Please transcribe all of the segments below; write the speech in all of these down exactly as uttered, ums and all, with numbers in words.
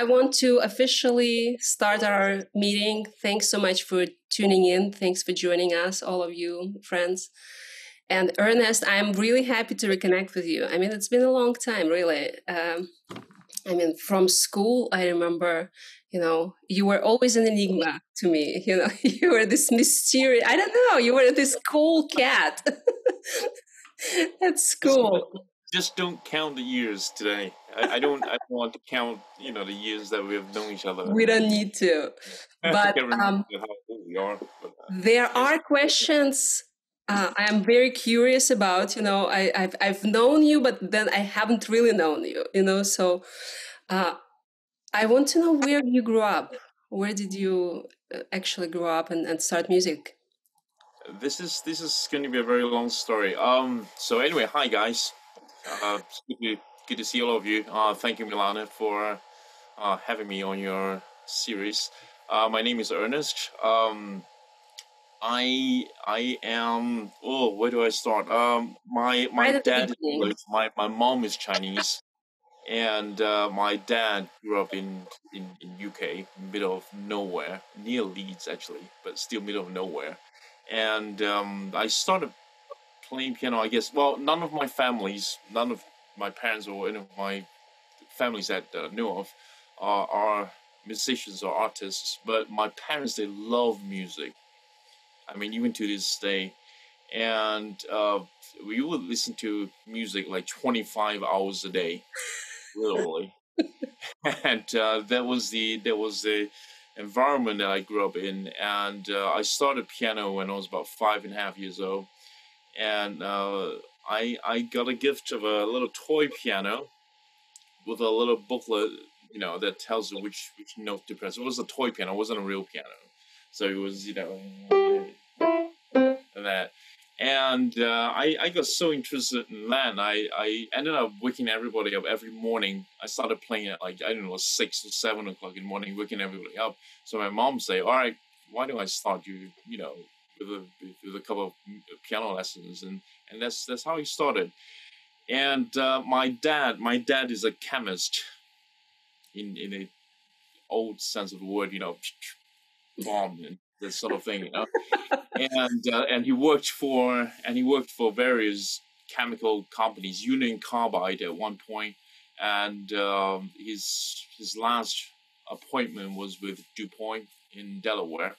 I want to officially start our meeting. Thanks so much for tuning in. Thanks for joining us, all of you friends. And Ernest, I'm really happy to reconnect with you. I mean, it's been a long time, really. Um, I mean, from school, I remember, you know, you were always an enigma to me. You know, you were this mysterious, I don't know, you were this cool cat at school. Just don't count the years today. I, I don't. I don't want to count, you know, the years that we have known each other. We don't need to. But um, how old we are. But, uh, there are questions uh, I am very curious about. You know, I, I've I've known you, but then I haven't really known you. You know, so uh, I want to know where you grew up. Where did you actually grow up and, and start music? This is this is going to be a very long story. Um. So anyway, hi guys. Uh, good to see all of you. Uh, thank you, Milana, for uh, having me on your series. Uh, my name is Ernest. Um, I I am. Oh, where do I start? Um, my my right dad. Is, my my mom is Chinese, and uh, my dad grew up in in, in U K, middle of nowhere, near Leeds actually, but still middle of nowhere. And um, I started playing piano, I guess. Well, none of my families, none of my parents or any of my families that I uh, knew of uh, are musicians or artists, but my parents, they love music. I mean, even to this day. And uh, we would listen to music like twenty-five hours a day, literally. And uh, that was the that was the environment that I grew up in. And uh, I started piano when I was about five and a half years old. And uh, I, I got a gift of a little toy piano with a little booklet, you know, that tells you which, which note to press. It was a toy piano. It wasn't a real piano. So it was, you know, and that. And uh, I, I got so interested in that. I, I ended up waking everybody up every morning. I started playing at like, I don't know, six or seven o'clock in the morning, waking everybody up. So my mom said, all right, why do I start you, you know, With a, with a couple of piano lessons, and and that's that's how he started. And uh, my dad, my dad is a chemist, in in a old sense of the word, you know, bomb and that sort of thing, you know. and uh, and he worked for and he worked for various chemical companies, Union Carbide at one point, and um, his his last appointment was with DuPont in Delaware.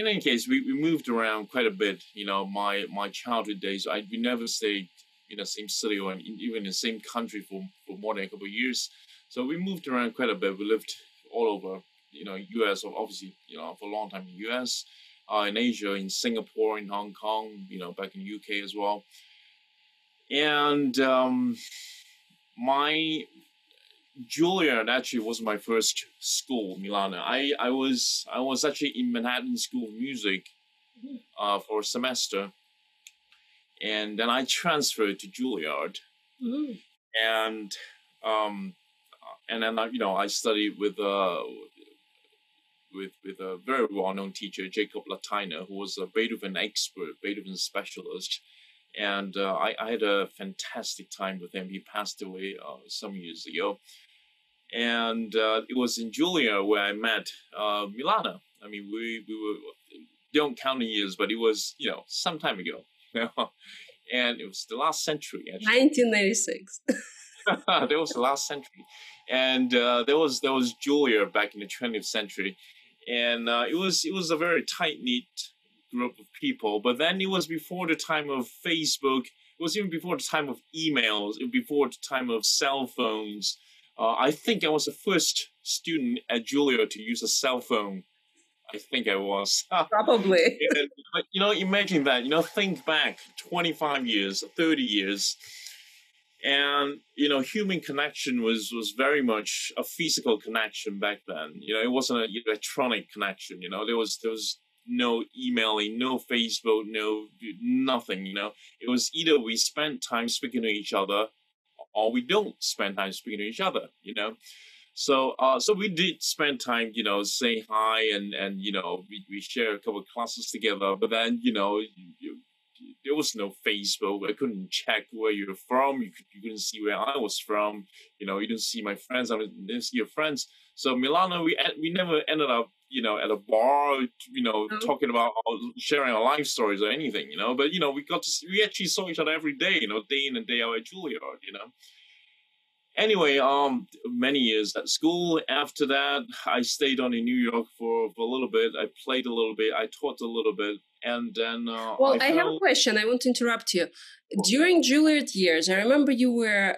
In any case, we, we moved around quite a bit. You know, my, my childhood days, I we never stayed in the same city or in, even in the same country for, for more than a couple of years. So we moved around quite a bit. We lived all over, you know, U S, obviously, you know, for a long time in the U S, uh, in Asia, in Singapore, in Hong Kong, you know, back in the U K as well. And um, my... Juilliard actually was my first school, Milana. I, I was I was actually in Manhattan School of Music uh, for a semester, and then I transferred to Juilliard, mm-hmm. and um, and then I, you know I studied with uh with with a very well-known teacher, Jacob Lateiner, who was a Beethoven expert, Beethoven specialist. And uh, I, I had a fantastic time with him. He passed away uh, some years ago. And uh, it was in Juilliard where I met uh, Milana. I mean, we, we were, don't count the years, but it was, you know, some time ago. And it was the last century, actually. nineteen ninety-six. That was the last century. And uh, there was there was Juilliard back in the twentieth century. And uh, it was it was a very tight-knit group of people, but then it was before the time of Facebook. It was even before the time of emails, before the time of cell phones. Uh, I think I was the first student at Juilliard to use a cell phone. I think I was. Probably. And, but, you know, imagine that. You know, think back twenty-five years, thirty years. And, you know, human connection was, was very much a physical connection back then. You know, it wasn't an electronic connection. You know, there was, there was no emailing, no Facebook, no nothing, you know. It was either we spent time speaking to each other or we don't spend time speaking to each other, you know. So uh, so we did spend time, you know, saying hi and, and you know, we, we share a couple of classes together. But then, you know, you, you, there was no Facebook. I couldn't check where you're from. You, could, you couldn't see where I was from. You know, you didn't see my friends. I didn't see your friends. So Milana, we we never ended up, you know, at a bar, you know, mm-hmm. talking about our, sharing our life stories or anything, you know. But you know, we got to see, we actually saw each other every day, you know, day in and day out at Juilliard, you know. Anyway, um, many years at school. After that, I stayed on in New York for, for a little bit. I played a little bit. I taught a little bit. And then... Uh, well, I, fell... I have a question. I want to interrupt you. During Juilliard years, I remember you were...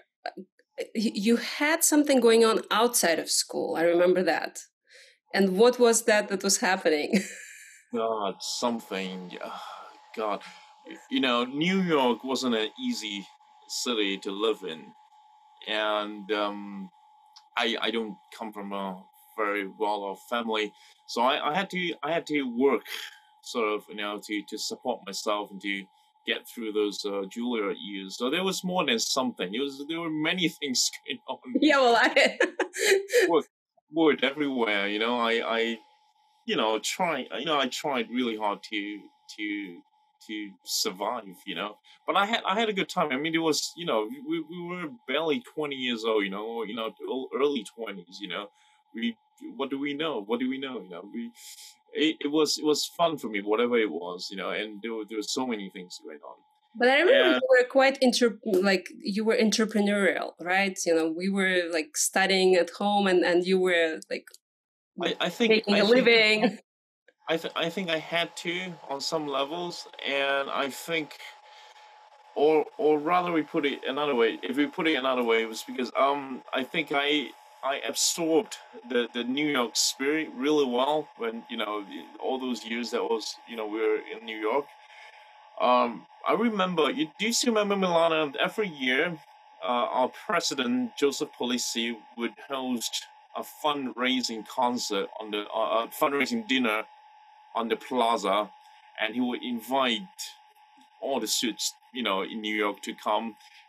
You had something going on outside of school. I remember that. And what was that that was happening? God, something. God. You know, New York wasn't an easy city to live in. And um, I, I don't come from a very well-off family, so I, I had to I had to work sort of, you know, to, to support myself and to get through those uh, Juilliard years. So there was more than something. It was there were many things going on. Yeah, well, I work, work everywhere. You know, I I you know try you know I tried really hard to to. to survive, you know, but I had I had a good time. I mean, it was, you know, we we were barely twenty years old, you know, or, you know, early twenties, you know. We what do we know? What do we know? You know, we it, it was it was fun for me, whatever it was, you know. And there were, there were so many things going on. But I remember and, you were quite inter like you were entrepreneurial, right? You know, we were like studying at home, and and you were like I, I think making I a think, living. I, th I think I had to on some levels, and I think, or or rather we put it another way, if we put it another way, it was because um I think I I absorbed the, the New York spirit really well when, you know, all those years that was, you know, we were in New York. Um, I remember, you, do you still remember, Milana, every year uh, our president, Joseph Polisi, would host a fundraising concert on the, uh, a fundraising dinner on the plaza, and he would invite all the suits, you know, in New York to come,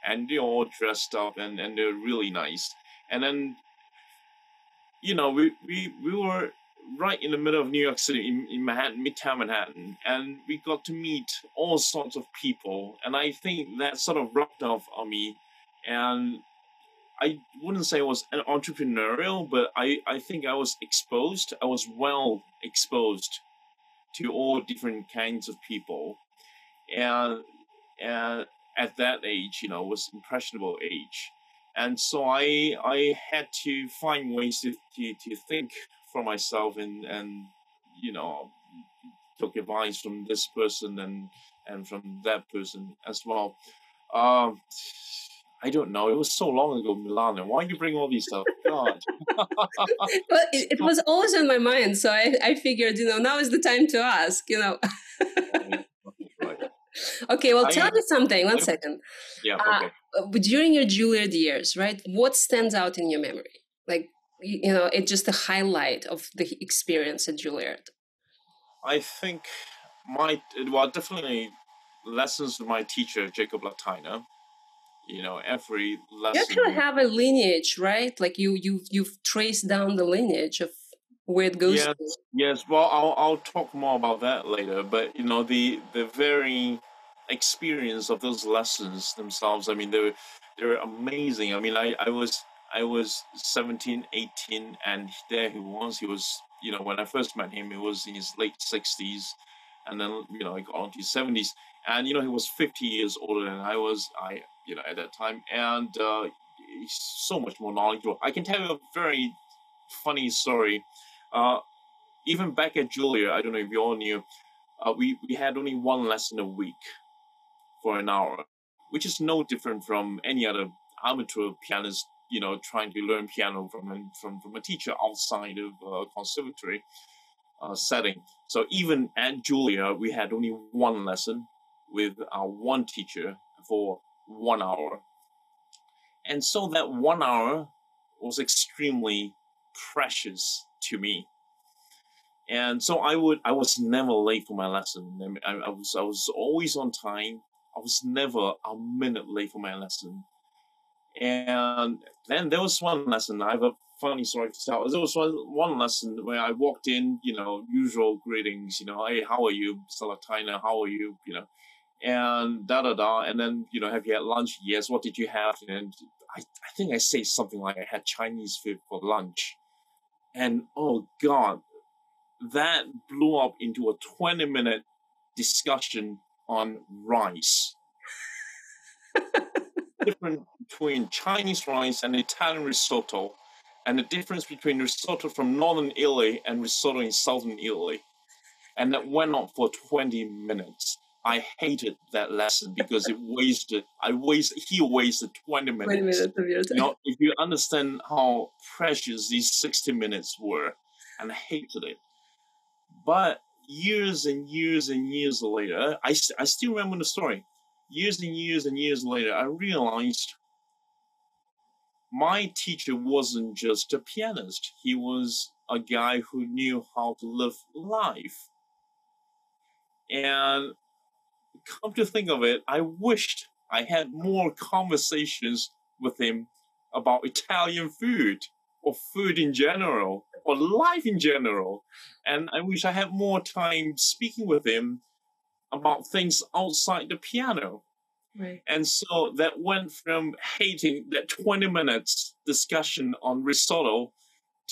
and they're all dressed up, and, and they're really nice. And then, you know, we, we, we were right in the middle of New York City, in, in Manhattan, Midtown Manhattan, and we got to meet all sorts of people, and I think that sort of rubbed off on me, and I wouldn't say I was an entrepreneurial, but I, I think I was exposed, I was well exposed to all different kinds of people, and, and at that age, you know, was impressionable age, and so I I had to find ways to to, to think for myself, and and you know, took advice from this person and and from that person as well. Um, I don't know. It was so long ago, Milana. Why do you bring all these up? God. Well, it, it was always on my mind, so I, I figured, you know, now is the time to ask, you know. Right. Okay, well, I, tell me something. One I, second. Yeah, okay. Uh, during your Juilliard years, right, what stands out in your memory? Like, you, you know, it's just a highlight of the experience at Juilliard. I think my, well, definitely lessons with my teacher, Jacob Lateiner. You know, every lesson. You actually have a lineage, right? Like you, you, you've traced down the lineage of where it goes. Yes, to. yes. Well, I'll I'll talk more about that later. But you know, the the very experience of those lessons themselves. I mean, they were they were amazing. I mean, I I was I was seventeen, eighteen, and there he was. He was, you know, when I first met him, he was in his late sixties, and then, you know, I got on to his seventies, and you know, he was fifty years older than I was. I you know, at that time, and uh, he's so much more knowledgeable. I can tell you a very funny story. Uh, even back at Juilliard, I don't know if you all knew, uh, we, we had only one lesson a week for an hour, which is no different from any other amateur pianist, you know, trying to learn piano from a, from, from a teacher outside of a conservatory uh, setting. So even at Juilliard, we had only one lesson with our one teacher for one hour. And so that one hour was extremely precious to me. And so I would, I was never late for my lesson. I, I was, I was always on time. I was never a minute late for my lesson. And then there was one lesson. I have a funny story to tell. There was one, one lesson where I walked in, you know, usual greetings, you know, hey, how are you, Mister Lateiner? How are you? You know, and da da da. And then, you know, have you had lunch? Yes. What did you have? And I, I think I say something like I had Chinese food for lunch. And oh God, that blew up into a twenty minute discussion on rice. The difference between Chinese rice and Italian risotto, and the difference between risotto from northern Italy and risotto in southern Italy. And that went on for twenty minutes. I hated that lesson because it wasted, I wasted, he wasted twenty minutes. twenty minutes of your time. You know, if you understand how precious these sixty minutes were, and I hated it. But years and years and years later, I, I still remember the story. Years and years and years later, I realized my teacher wasn't just a pianist. He was a guy who knew how to live life. And come to think of it, I wished I had more conversations with him about Italian food or food in general or life in general. And I wish I had more time speaking with him about things outside the piano. Right. And so that went from hating that twenty minutes discussion on risotto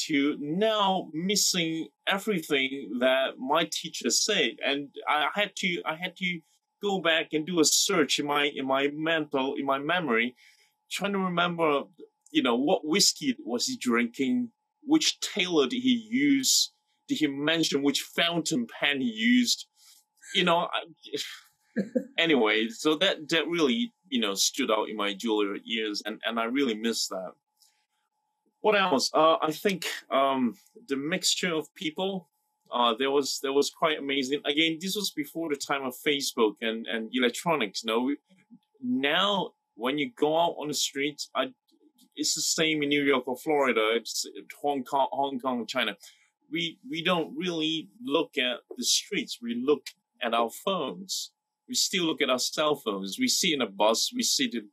to now missing everything that my teacher said. And I had to, I had to go back and do a search in my, in my mental, in my memory, trying to remember, you know, what whiskey was he drinking? Which tailor did he use? Did he mention which fountain pen he used? You know, I, anyway, so that, that really, you know, stood out in my Juilliard years, and, and I really miss that. What else? Uh, I think um, the mixture of people, uh, there was there was quite amazing. Again, this was before the time of Facebook and, and electronics. You know, we, now when you go out on the streets, I, it's the same in New York or Florida, it's Hong Kong, Hong Kong, China. We we don't really look at the streets. We look at our phones. We still look at our cell phones. We see in a bus, we see it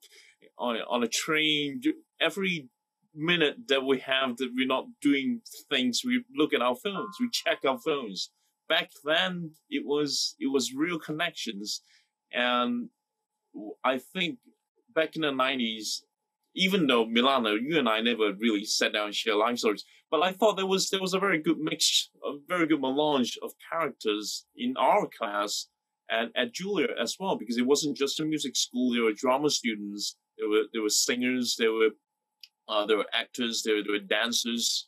on, on a train. Every minute that we have that we're not doing things, we look at our phones, we check our phones. Back then, it was it was real connections. And I think back in the nineties, even though Milana, you and I never really sat down and shared life stories, but I thought there was there was a very good mix, a very good melange of characters in our class and at Juilliard as well, because it wasn't just a music school. There were drama students, there were there were singers, there were uh, there were actors, there, there were dancers,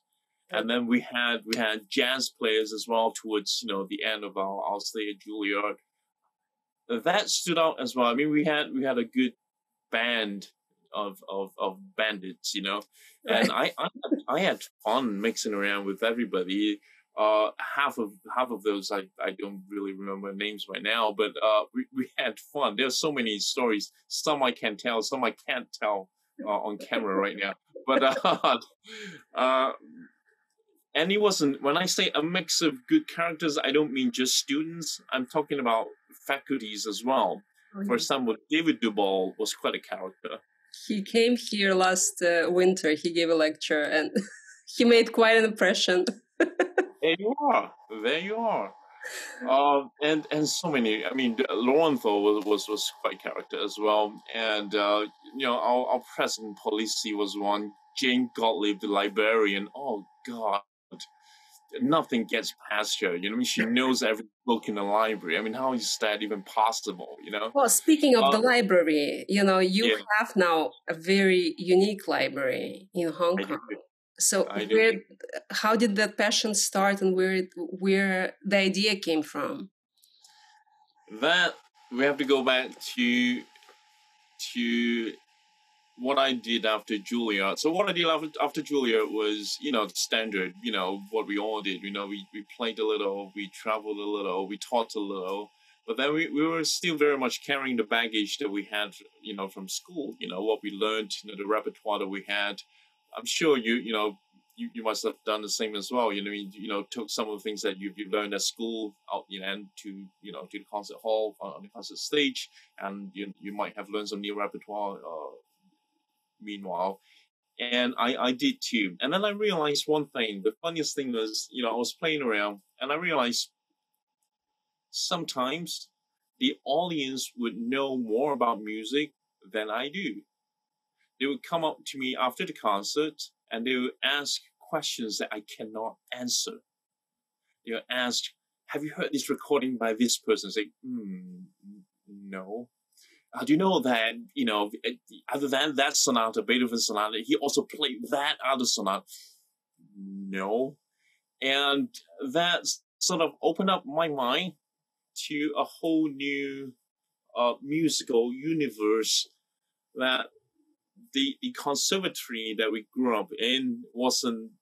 and then we had we had jazz players as well towards, you know, the end of our our stay at Juilliard. That stood out as well. I mean, we had we had a good band of of of bandits, you know, and I, I I had fun mixing around with everybody. Uh, half of half of those I I don't really remember names right now, but uh, we we had fun. There's so many stories. Some I can tell, some I can't tell uh, on camera right now. But uh, uh, and it wasn't, when I say a mix of good characters, I don't mean just students. I'm talking about faculties as well. Mm-hmm. For example, David Dubois was quite a character. He came here last uh, winter. He gave a lecture, and he made quite an impression. There you are. There you are. Uh, and and so many. I mean, Lorenzo was was, was quite a character as well. And uh, you know, our, our president Polisi was one. Jane Gottlieb, the librarian. Oh God, nothing gets past her. You know, I mean, she knows every book in the library. I mean, how is that even possible? You know. Well, speaking of um, the library, you know, you yeah. have now a very unique library in Hong Kong. So, where, how did that passion start, and where where the idea came from? That we have to go back to to. What I did after Juilliard. So what I did after, after Juilliard was, you know, standard, you know, what we all did. You know, we, we played a little, we traveled a little, we taught a little, but then we, we were still very much carrying the baggage that we had, you know, from school, you know, what we learned, you know, the repertoire that we had. I'm sure you, you know, you, you must have done the same as well. You know, you, you know, took some of the things that you, you learned at school out, you know, and to, you know, to the concert hall, on the concert stage, and you, you might have learned some new repertoire, uh, meanwhile, and I, I did too. And then I realized one thing. The funniest thing was, you know, I was playing around, and I realized sometimes the audience would know more about music than I do. They would come up to me after the concert and they would ask questions that I cannot answer. They would ask, have you heard this recording by this person? Say, hmm, no. Uh, do you know that, you know, other than that sonata, Beethoven's sonata, he also played that other sonata? No. And that sort of opened up my mind to a whole new uh, musical universe that the, the conservatory that we grew up in wasn't,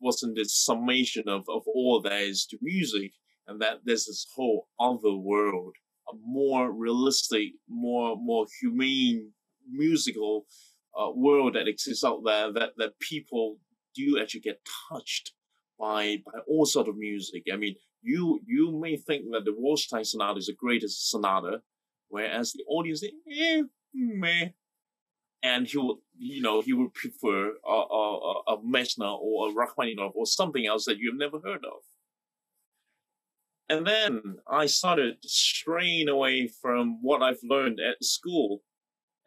wasn't the summation of, of all that is to music, and that there's this whole other world, a more realistic, more more humane musical uh, world that exists out there, that, that people do actually get touched by by all sort of music. I mean, you you may think that the Wallerstein Sonata is the greatest sonata, whereas the audience say, eh, meh. And he would, you know, he would prefer a, a, a Messner or a Rachmaninoff or something else that you've never heard of. And then I started straying away from what I've learned at school.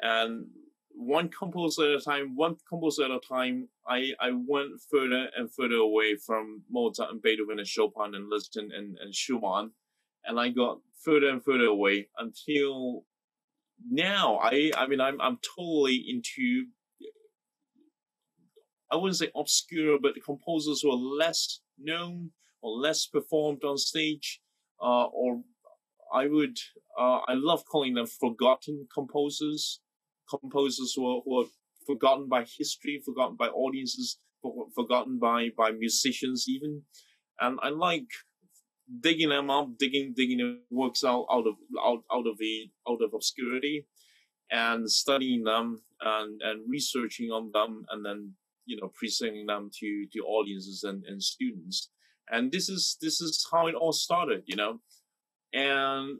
And one composer at a time, one composer at a time, I, I went further and further away from Mozart and Beethoven and Chopin and Liszt and, and Schumann. And I got further and further away until now. I, I mean, I'm, I'm totally into, I wouldn't say obscure, but the composers who are less known or less performed on stage, uh, or I would, uh, I love calling them forgotten composers, composers who are, who are forgotten by history, forgotten by audiences, forgotten by, by musicians even. And I like digging them up, digging, digging their works out, out of, out, out of the, out of obscurity, and studying them and, and researching on them, and then, you know, presenting them to, to audiences and, and students. And this is, this is how it all started, you know, and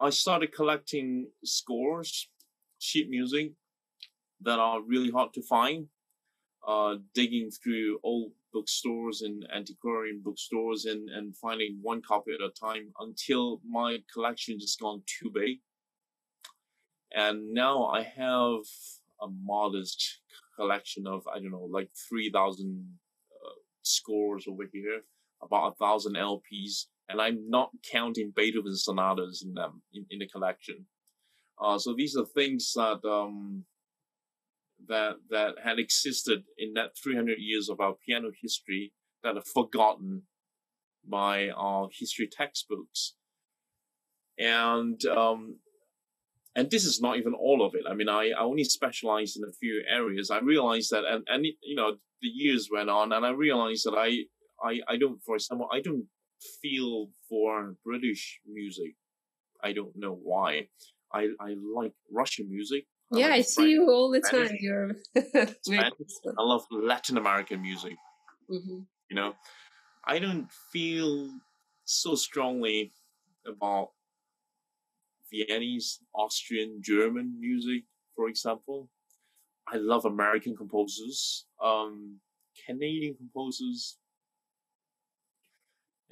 I started collecting scores, sheet music that are really hard to find, uh, digging through old bookstores and antiquarian bookstores and, and finding one copy at a time until my collection just gone too big. And now I have a modest collection of, I don't know, like three thousand scores over here, about a thousand L Ps, and I'm not counting Beethoven sonatas in them in, in the collection. Uh, so these are things that um, that that had existed in that three hundred years of our piano history that are forgotten by our history textbooks, and um, and this is not even all of it. I mean, I, I only specialized in a few areas. I realized that, and and you know. The years went on, and I realized that I, I, I don't, for example, I don't feel for British music. I don't know why. I, I like Russian music. I yeah, like I see French, you all the Spanish, time. You're Spanish. I love Latin American music. Mm-hmm. You know, I don't feel so strongly about Viennese, Austrian, German music, for example. I love American composers, um, Canadian composers,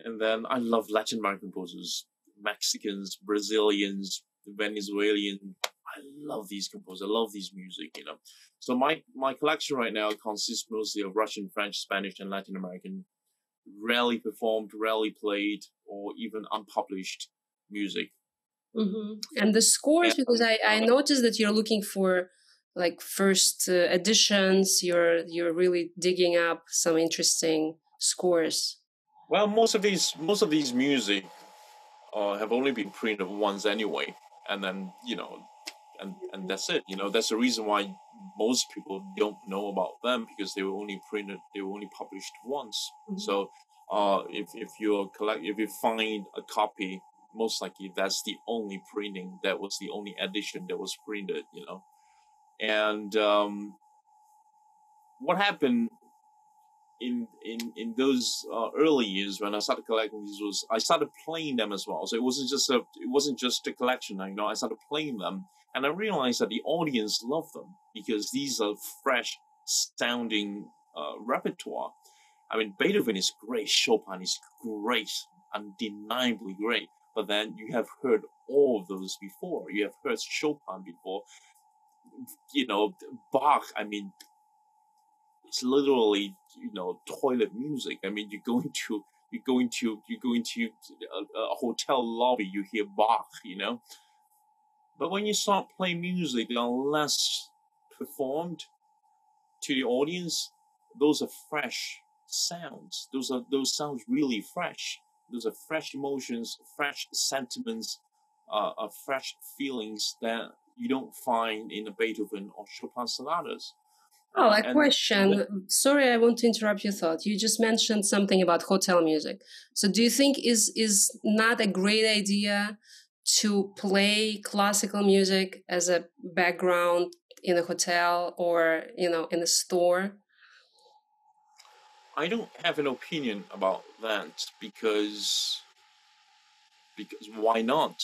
and then I love Latin American composers, Mexicans, Brazilians, Venezuelan. I love these composers. I love these music, you know. So my, my collection right now consists mostly of Russian, French, Spanish, and Latin American, rarely performed, rarely played, or even unpublished music. Mm-hmm. And the scores, and, because I, I noticed that you're looking for like first uh, editions, you're you're really digging up some interesting scores. Well, most of these most of these music uh, have only been printed once anyway, and then you know, and and that's it. You know, that's the reason why most people don't know about them, because they were only printed, they were only published once. Mm-hmm. So, uh, if if you collect, if you find a copy, most likely that's the only printing, that was the only edition that was printed. You know. And um, what happened in in in those uh, early years when I started collecting these was I started playing them as well. So it wasn't just a it wasn't just a collection. You know, I started playing them, and I realized that the audience loved them because these are fresh sounding uh, repertoire. I mean, Beethoven is great, Chopin is great, undeniably great. But then you have heard all of those before. You have heard Chopin before. You know, Bach, I mean, it's literally, you know, toilet music. I mean, you go into, you go into, you go into a, a hotel lobby, you hear Bach, you know. But when you start playing music, unless performed to the audience, those are fresh sounds. Those are, those sounds really fresh. Those are fresh emotions, fresh sentiments, uh, uh, fresh feelings that you don't find in a Beethoven or Chopin sonatas. Oh, a and, question. And, Sorry, I want to interrupt your thought. You just mentioned something about hotel music. So do you think is is not a great idea to play classical music as a background in a hotel or, you know, in a store? I don't have an opinion about that because, because why not?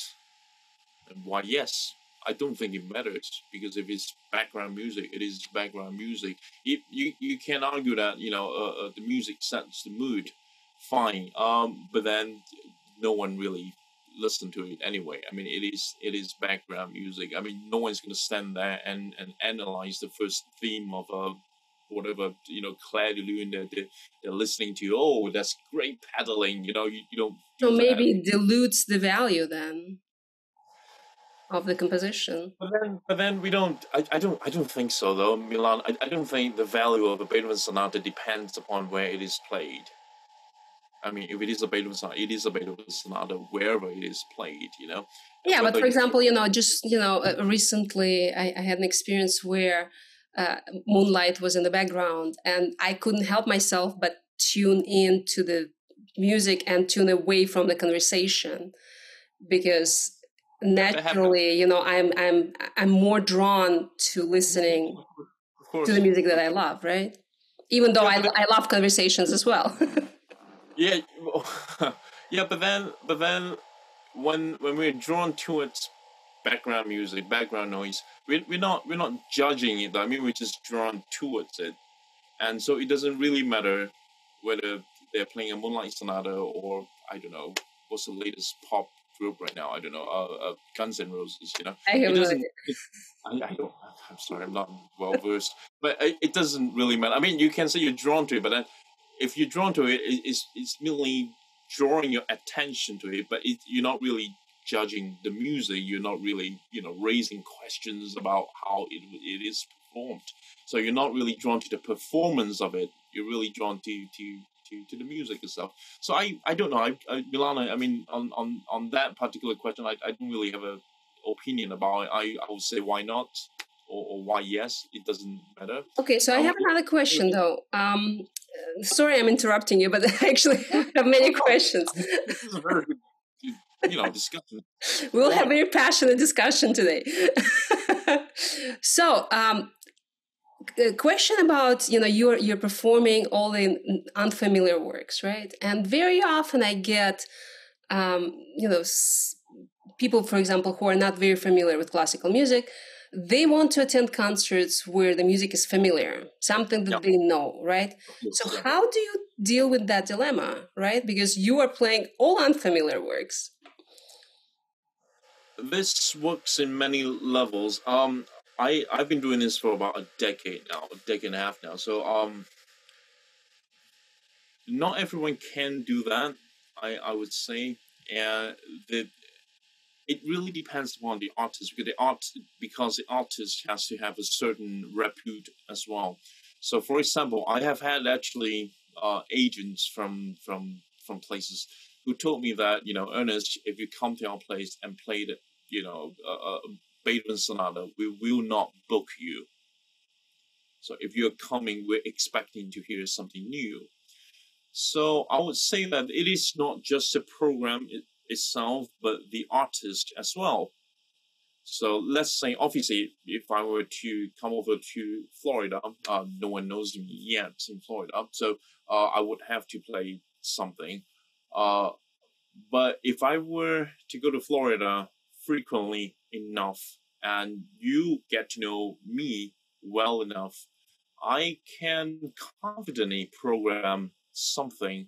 And why yes? I don't think it matters because if it's background music, it is background music. If you, you can argue that, you know, uh, uh, the music sets the mood, fine. Um, but then no one really listened to it anyway. I mean, it is it is background music. I mean, no one's going to stand there and, and analyze the first theme of a whatever, you know, Claire de Lune they're, they're, they're listening to, oh, that's great pedaling, you know, you, you don't... So do maybe it dilutes the value then of the composition. But then, but then we don't, I, I don't, I don't think so though, Milan. I, I don't think the value of a Beethoven sonata depends upon where it is played. I mean, if it is a Beethoven sonata, it is a Beethoven sonata wherever it is played, you know? Yeah, but for example, you know, just, you know, uh, recently I, I had an experience where Uh, Moonlight was in the background and I couldn't help myself but tune in to the music and tune away from the conversation because naturally, you know, I'm I'm I'm more drawn to listening to the music that I love, right? Even though yeah, I, I love conversations as well. yeah, yeah, but then but then when when we're drawn to it, background music, background noise, we, we're not we're not judging it. I mean, we're just drawn towards it, and so it doesn't really matter whether they're playing a Moonlight Sonata or I don't know what's the latest pop group right now. I don't know, uh, uh, Guns N' Roses. You know, I it doesn't. It. It, I, I don't. I'm sorry, I'm not well versed, but it, it doesn't really matter. I mean, you can say you're drawn to it, but then if you're drawn to it, it it's it's merely drawing your attention to it, but it, you're not really judging the music. You're not really, you know, raising questions about how it it is performed. So you're not really drawn to the performance of it. You're really drawn to to to, to the music itself. So I I don't know. I, I Milana, I mean, on, on, on that particular question, I I don't really have an opinion about it. I I would say why not, or, or why yes. It doesn't matter. Okay. So I have um, another question though. Um, sorry, I'm interrupting you, but I actually have many questions. This is very good. You know, discussion. We'll have a very passionate discussion today. So, um, a question about, you know, you're, you're performing all the unfamiliar works, right? And very often I get, um, you know, s- people, for example, who are not very familiar with classical music, they want to attend concerts where the music is familiar, something that yep. they know, right? Yes. So how do you deal with that dilemma, right? Because you are playing all unfamiliar works. This works in many levels. Um, I, I've been doing this for about a decade now, a decade and a half now. So um, not everyone can do that, I, I would say. Uh, the, it really depends upon the artist, because the, art, because the artist has to have a certain repute as well. So, for example, I have had actually uh, agents from from from places who told me that, you know, Ernest, if you come to our place and play the, you know, uh, Beethoven Sonata, we will not book you. So if you're coming, we're expecting to hear something new. So I would say that it is not just the program it, itself, but the artist as well. So let's say, obviously, if I were to come over to Florida, uh, no one knows me yet in Florida, so uh, I would have to play something. Uh, but if I were to go to Florida frequently enough and you get to know me well enough, I can confidently program something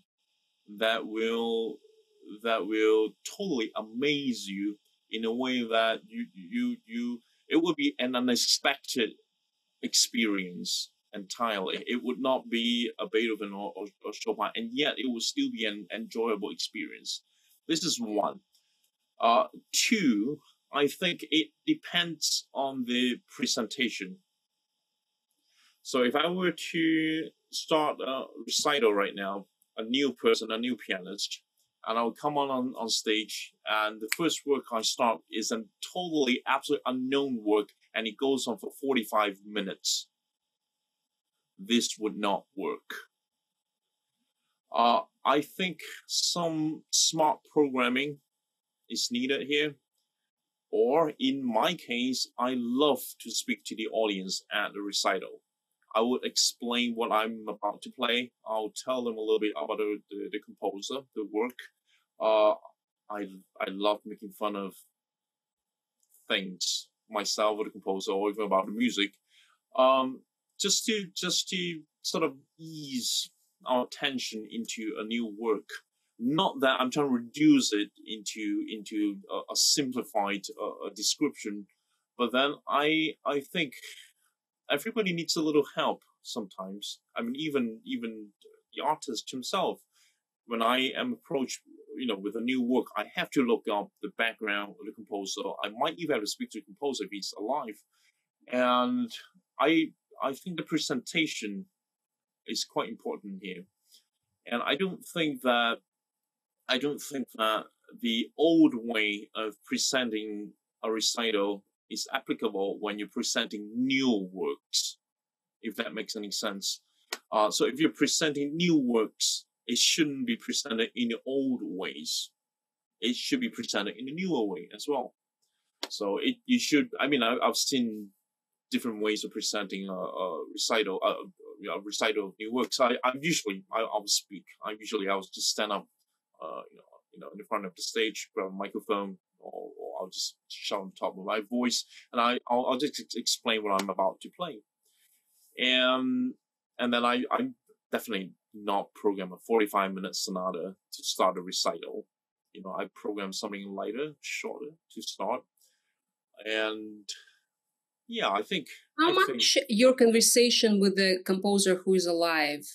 that will that will totally amaze you in a way that you, you, you, it would be an unexpected experience entirely. It would not be a Beethoven or, or, or Chopin, and yet it would still be an enjoyable experience. This is one. Uh, two, I think it depends on the presentation. So if I were to start a recital right now, a new person, a new pianist, and I'll come on, on on stage, and the first work I start is a totally, absolutely unknown work, and it goes on for forty-five minutes. This would not work. Uh, I think some smart programming is needed here. Or in my case, I love to speak to the audience at the recital. I would explain what I'm about to play. I'll tell them a little bit about the, the, the composer, the work. Uh, I, I love making fun of things, myself or the composer, or even about the music. Um, just to, just to sort of ease our attention into a new work. Not that I'm trying to reduce it into, into a, a simplified uh, description, but then I, I think everybody needs a little help sometimes. I mean, even, even the artist himself, when I am approached, you know, with a new work, I have to look up the background of the composer. I might even have to speak to the composer if he's alive. And I, I think the presentation is quite important here. And I don't think that, I don't think that the old way of presenting a recital is applicable when you're presenting new works, if that makes any sense. Uh, so if you're presenting new works, it shouldn't be presented in the old ways. It should be presented in a newer way as well. So it you should, I mean, I, I've seen different ways of presenting a, a recital, a, a recital of new works. I, I usually, I, I will speak. I usually, I will just stand up, uh, you know, you know, in the front of the stage, grab a microphone, or, or I'll just shout on top of my voice, and I, I'll, I'll just explain what I'm about to play. And, and then I, I definitely not program a forty-five minute sonata to start a recital. You know, I program something lighter, shorter to start. And yeah, I think. How I much think... your conversation with the composer who is alive,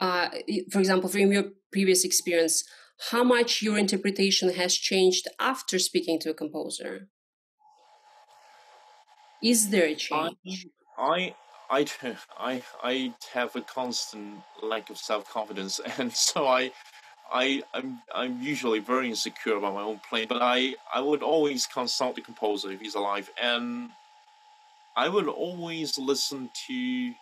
uh, for example, from your previous experience, how much your interpretation has changed after speaking to a composer? Is there a change? I, I, I, I have a constant lack of self-confidence, and so I, I, I'm, I'm usually very insecure about my own playing. But I, I would always consult the composer if he's alive, and I would always listen to.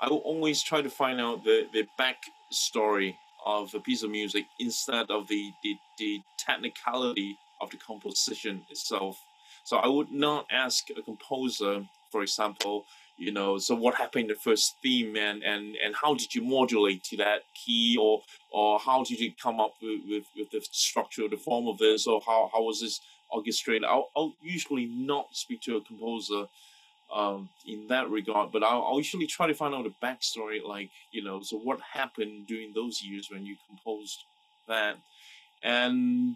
I would always try to find out the the backstory of a piece of music instead of the, the, the technicality of the composition itself. So I would not ask a composer, for example, you know, so what happened in the first theme, and, and, and how did you modulate to that key, or or how did you come up with, with, with the structure or the form of this, or how, how was this orchestrated? I'll, I'll usually not speak to a composer um, in that regard, but I'll, I'll usually try to find out the backstory, like, you know, so what happened during those years when you composed that. And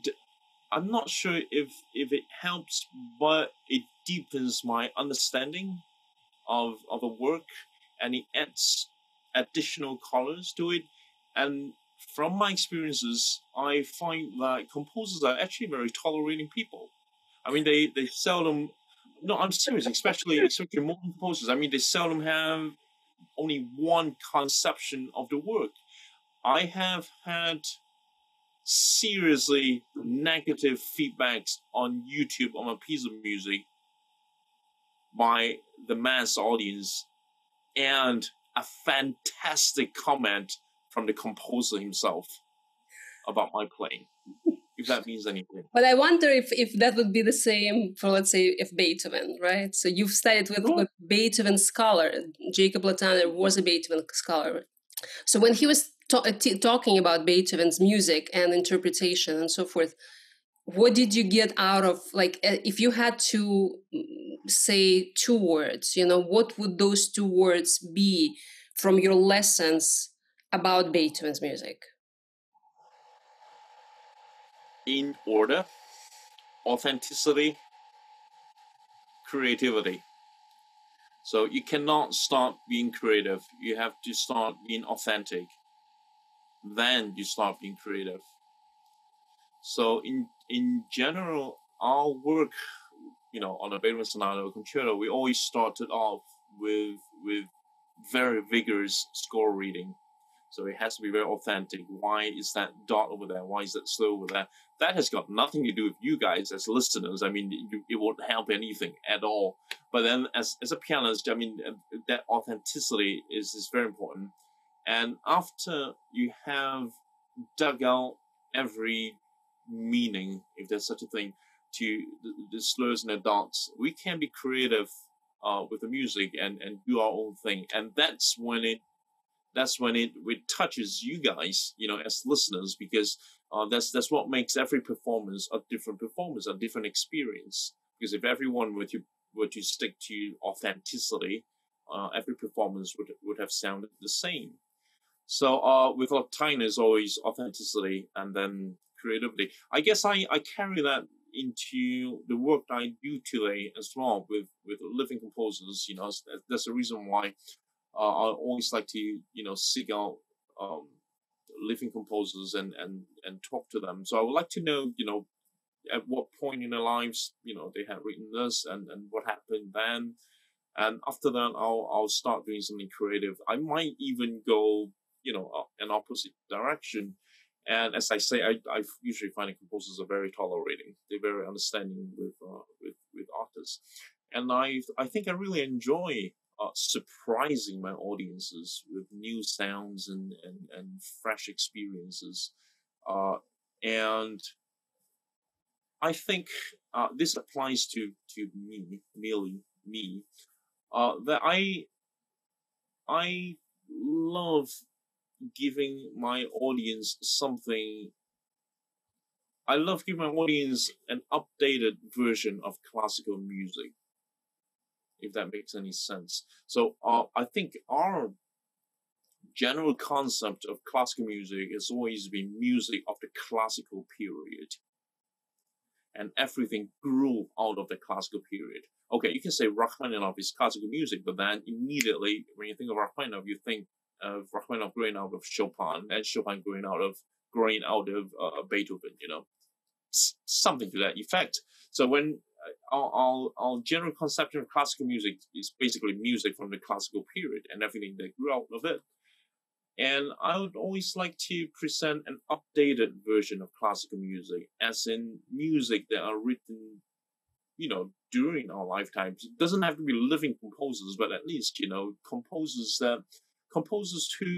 I'm not sure if, if it helps, but it deepens my understanding of, of the work, and it adds additional colors to it. And from my experiences, I find that composers are actually very tolerating people. I mean, they, they seldom... No, I'm serious, especially, especially modern composers. I mean, they seldom have only one conception of the work. I have had seriously negative feedbacks on YouTube on a piece of music by the mass audience, and a fantastic comment from the composer himself about my playing. If that means anything. But I wonder if, if that would be the same for, let's say, if Beethoven, right? So you've studied with, with Beethoven scholar. Jacob Lateiner was a Beethoven scholar. So when he was t talking about Beethoven's music and interpretation and so forth, what did you get out of, like, if you had to say two words, you know, what would those two words be from your lessons about Beethoven's music? In order, authenticity, creativity. So you cannot start being creative. You have to start being authentic. Then you start being creative. So in in general, our work, you know, on a Beethoven Sonata or Concerto, we always started off with with very vigorous score reading. So it has to be very authentic. Why is that dot over there? Why is that slow over there? That has got nothing to do with you guys as listeners. I mean, you, it won't help anything at all. But then as, as a pianist, I mean, that authenticity is, is very important. And after you have dug out every meaning, if there's such a thing, to the, the slurs and the dots, we can be creative uh, with the music and, and do our own thing. And that's when it That's when it, it touches you guys, you know, as listeners, because uh, that's that's what makes every performance a different performance, a different experience. Because if everyone were to were to stick to authenticity, uh, every performance would would have sounded the same. So uh, with Lateiner, is always authenticity and then creativity. I guess I, I carry that into the work that I do today as well with with living composers. You know, that's the reason why. Uh, I always like to, you know, seek out um, living composers and, and, and talk to them. So I would like to know, you know, at what point in their lives, you know, they had written this and, and what happened then. And after that, I'll, I'll start doing something creative. I might even go, you know, an opposite direction. And as I say, I, I usually find that composers are very tolerating. They're very understanding with, uh, with, with artists. And I, I think I really enjoy Uh, surprising my audiences with new sounds and, and, and fresh experiences. Uh, and I think uh, this applies to, to me, merely me, uh, that I, I love giving my audience something. I love giving my audience an updated version of classical music, if that makes any sense. So uh, I think our general concept of classical music has always been music of the classical period. And everything grew out of the classical period. Okay, you can say Rachmaninoff is classical music, but then immediately when you think of Rachmaninoff, you think of Rachmaninoff growing out of Chopin, and Chopin growing out of, growing out of uh, Beethoven, you know, S- something to that effect. So when Our, our, our general conception of classical music is basically music from the classical period and everything that grew out of it. And I would always like to present an updated version of classical music, as in music that are written, you know, during our lifetimes. It doesn't have to be living composers, but at least, you know, composers that composers who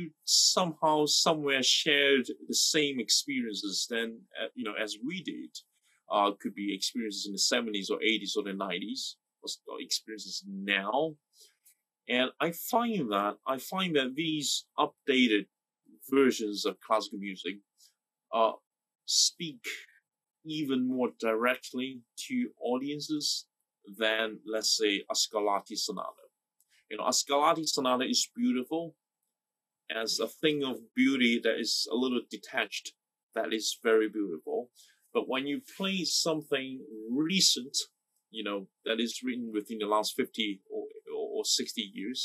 somehow, somewhere shared the same experiences then, uh, you know, as we did. Uh, could be experiences in the seventies or eighties or the nineties, or experiences now. And I find that, I find that these updated versions of classical music uh, speak even more directly to audiences than, let's say, a Scarlatti Sonata. You know, a Scarlatti Sonata is beautiful as a thing of beauty that is a little detached, that is very beautiful. But when you play something recent, you know, that is written within the last fifty or, or sixty years,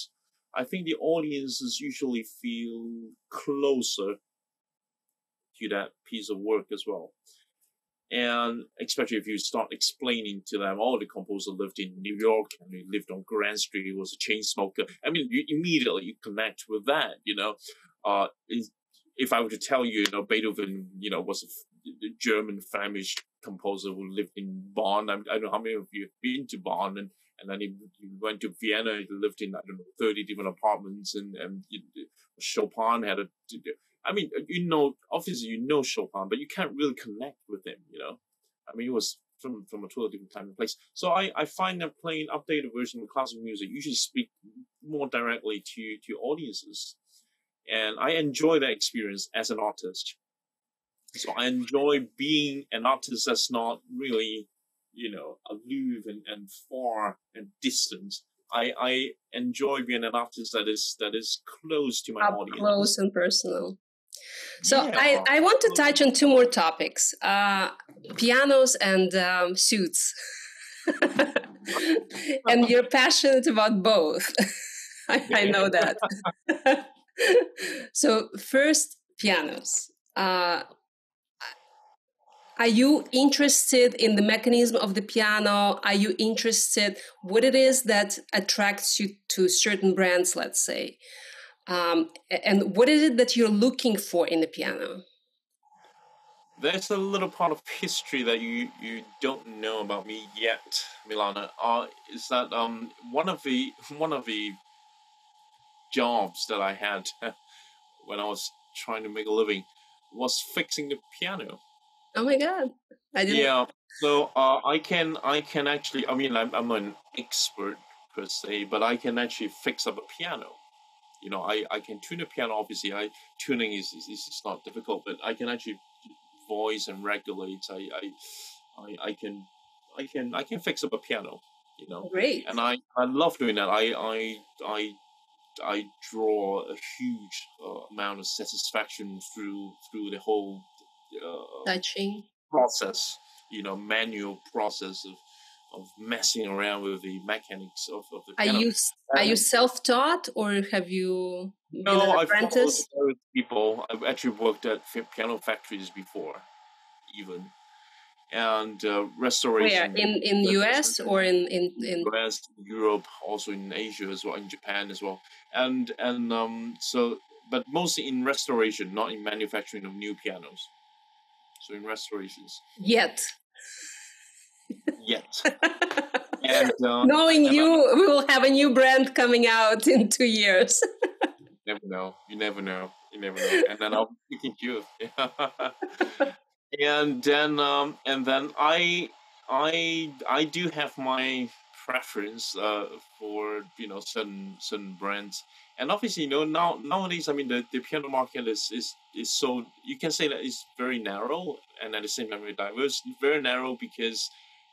I think the audiences usually feel closer to that piece of work as well. And especially if you start explaining to them, oh, the composer lived in New York and he lived on Grand Street, he was a chain smoker. I mean, you immediately connect with that, you know. Uh, if I were to tell you, you know, Beethoven, you know, was a the German famished composer who lived in Bonn. I, mean, I don't know how many of you have been to Bonn, and, and then he, he went to Vienna. He lived in, I don't know, thirty different apartments, and, and Chopin had a, I mean, you know, obviously you know Chopin, but you can't really connect with him, you know. I mean, he was from, from a totally different time and place. So I, I find that playing updated version of classical music usually speak more directly to, to audiences. And I enjoy that experience as an artist. So I enjoy being an artist that's not really, you know, aloof and, and far and distant. I, I enjoy being an artist that is that is close to my Up audience. Close and personal. So yeah, I, I want to touch on two more topics. Uh, pianos and um, suits. And you're passionate about both. I, I know that. So first, pianos. Uh, are you interested in the mechanism of the piano? Are you interested what it is that attracts you to certain brands, let's say? Um, and what is it that you're looking for in the piano? There's a little part of history that you, you don't know about me yet, Milana. Uh, is that um one of the one of the jobs that I had when I was trying to make a living was fixing the piano. Oh my God! I didn't. Yeah. So uh, I can I can actually I mean I'm I'm an expert per se, but I can actually fix up a piano. You know, I I can tune a piano. Obviously, I tuning is is, is not difficult, but I can actually voice and regulate. I, I, I, I can, I can, I can fix up a piano, you know. Great. And I, I love doing that. I, I, I, I draw a huge uh, amount of satisfaction through through the whole uh, touching process, you know, manual process of of messing around with the mechanics of, of the piano. Are you are you self-taught or have you? No, I've apprentice? Followed people. I've actually worked at piano factories before, even, and uh, restoration. Where in in U S or in in in U S, Europe, also in Asia as well, in Japan as well, and and um so but mostly in restoration, not in manufacturing of new pianos. So in restorations. Yet. Yet. And, um, knowing and you, we will have a new brand coming out in two years. You never know. You never know. You never know. And then I'll be picking you. And then, um, and then I, I, I do have my preference uh, for you know certain certain brands. And obviously, you know, now nowadays, I mean, the, the piano market is is is so you can say that it's very narrow, and at the same time, very diverse. Very narrow because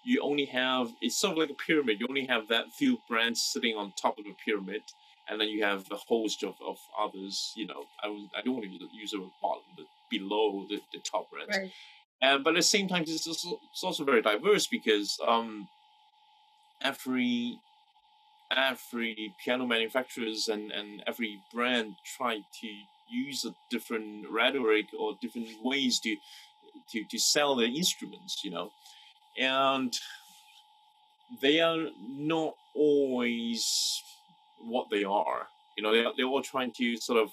you only have, it's sort of like a pyramid. You only have that few brands sitting on top of the pyramid, and then you have a host of, of others, you know, I, was, I don't want to use the word bottom, but below the, the top brands. Right. Uh, but at the same time, it's also, it's also very diverse because um, every every piano manufacturers and, and every brand tried to use a different rhetoric or different ways to, to, to sell their instruments, you know. And they are not always what they are, you know. They they're all trying to sort of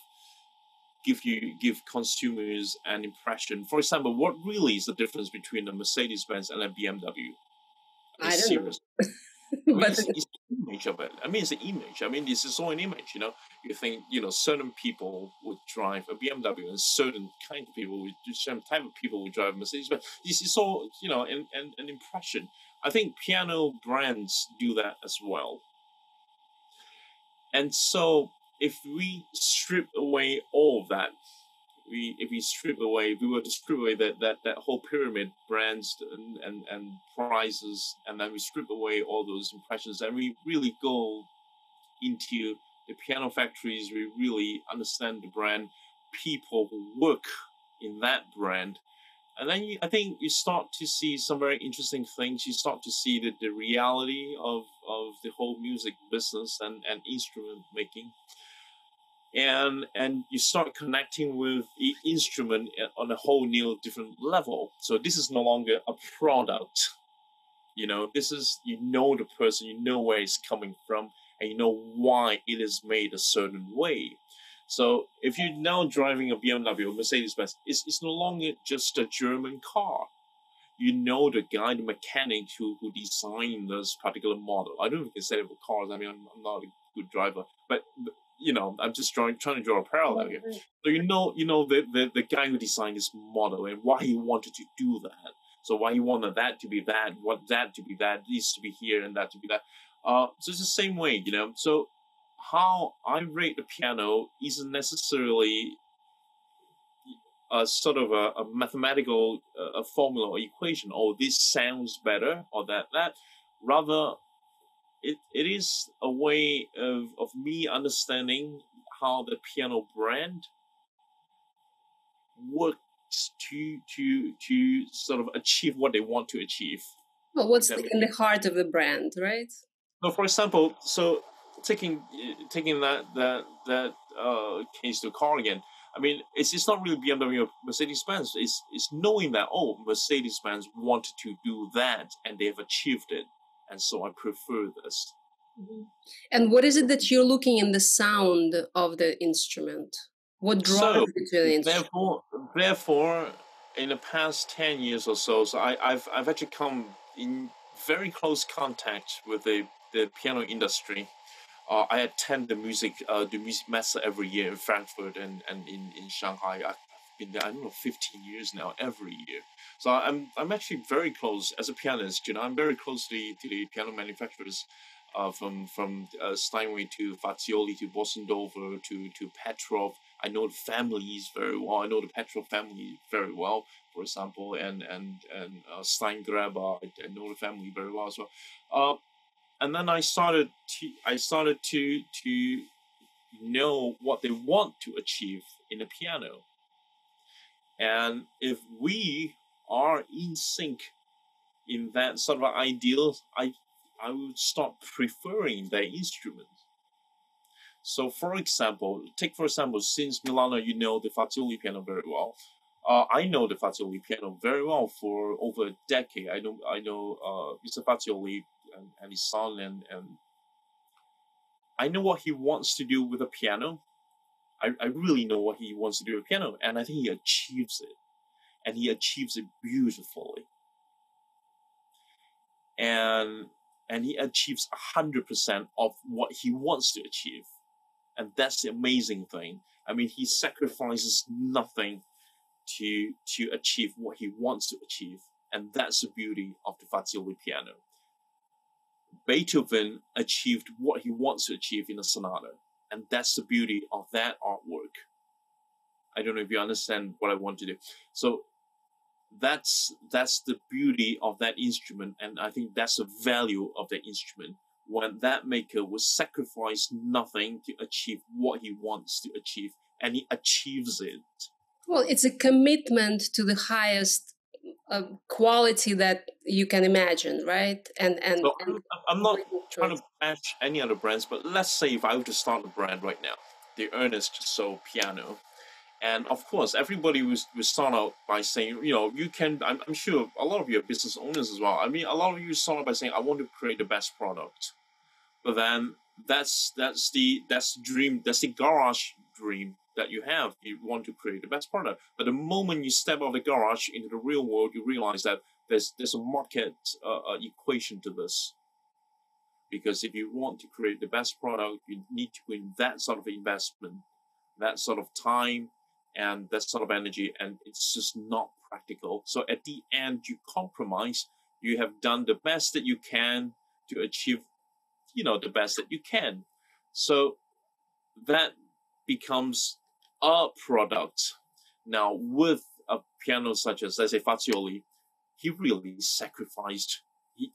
give you give consumers an impression. For example, what really is the difference between a Mercedes-Benz and a B M W? I, mean, I don't know. I mean, but it's, it's the image of it. I mean, it's an image. I mean, this is all an image. You know, you think you know certain people would drive a B M W, and certain kind of people would, certain type of people would drive a Mercedes-Benz. This is all you know, an, an an impression. I think piano brands do that as well. And so, if we strip away all of that, we if we strip away, if we were to strip away that that that whole pyramid, brands and, and and prices, and then we strip away all those impressions, and we really go into the piano factories, we really understand the brand, people who work in that brand, and then you, I think you start to see some very interesting things. You start to see that the reality of, of the whole music business and, and instrument making. And and you start connecting with the instrument on a whole new different level. So this is no longer a product. You know, this is, you know the person, you know where it's coming from, and you know why it is made a certain way. So if you're now driving a B M W or Mercedes-Benz, it's, it's no longer just a German car. You know the guy, the mechanic who, who designed this particular model. I don't know if you can say it for cars. I mean, I'm, I'm not a good driver, but, you know, I'm just drawing, trying to draw a parallel here. So you know you know, the, the, the guy who designed this model and why he wanted to do that. So why he wanted that to be that, what that to be that, this to be here and that to be that. Uh, so it's the same way, you know. So how I rate the piano isn't necessarily a sort of a, a mathematical uh, a formula or equation. Oh, this sounds better, or that that. Rather, it it is a way of of me understanding how the piano brand worked to to to sort of achieve what they want to achieve. Well, what's in the heart of the brand, right? So, for example, so taking taking that that that uh, case to car again. I mean, it's it's not really B M W or Mercedes-Benz. It's it's knowing that, oh, Mercedes-Benz wanted to do that and they've achieved it, and so I prefer this. Mm-hmm. And what is it that you're looking in the sound of the instrument? What draws so, you to the instrument? Therefore, therefore, in the past ten years or so, so I, I've I've actually come in very close contact with the, the piano industry. Uh, I attend the music, uh, the music master every year in Frankfurt and, and in, in Shanghai. I've been there, I don't know, fifteen years now, every year. So I'm I'm actually very close as a pianist. You know, I'm very close to the, to the piano manufacturers, uh, from from uh, Steinway to Fazioli to Bösendorfer to to Petrov. I know the families very well. I know the Petrov family very well, for example, and and and uh, Steingraber. I, I know the family very well as well. Uh, And then I started to I started to to know what they want to achieve in a piano. And if we are in sync in that sort of ideal, I I would start preferring their instrument. So, for example, take for example, since Milana, you know the Fazioli piano very well. Uh, I know the Fazioli piano very well for over a decade. I know I know uh, Mister Fazioli and, and his son, and, and I know what he wants to do with a piano. I, I really know what he wants to do with a piano, and I think he achieves it, and he achieves it beautifully, and and he achieves a hundred percent of what he wants to achieve, and that's the amazing thing. I mean, he sacrifices nothing to to achieve what he wants to achieve, and that's the beauty of the Fazioli piano. Beethoven achieved what he wants to achieve in a sonata, and that's the beauty of that artwork. I don't know if you understand what I want to do. So that's that's the beauty of that instrument, and I think that's the value of that instrument, when that maker will sacrifice nothing to achieve what he wants to achieve, and he achieves it. Well, it's a commitment to the highest uh, quality that you can imagine, right? And and, so and I'm, I'm not trying to bash any other brands, but let's say if I were to start a brand right now, the Ernest So piano, and of course everybody will, will start out by saying, you know, you can. I'm, I'm sure a lot of you are business owners as well. I mean, a lot of you start out by saying, I want to create the best product, but then that's that's the that's the dream, that's the garage dream that you have. You want to create the best product, but the moment you step out of the garage into the real world, you realize that there's there's a market uh, equation to this. Because if you want to create the best product, you need to put in that sort of investment, that sort of time, and that sort of energy, and it's just not practical. So at the end, you compromise. You have done the best that you can to achieve, you know, the best that you can. So that becomes a product. Now, with a piano such as, let's say, Fazioli, he really sacrificed.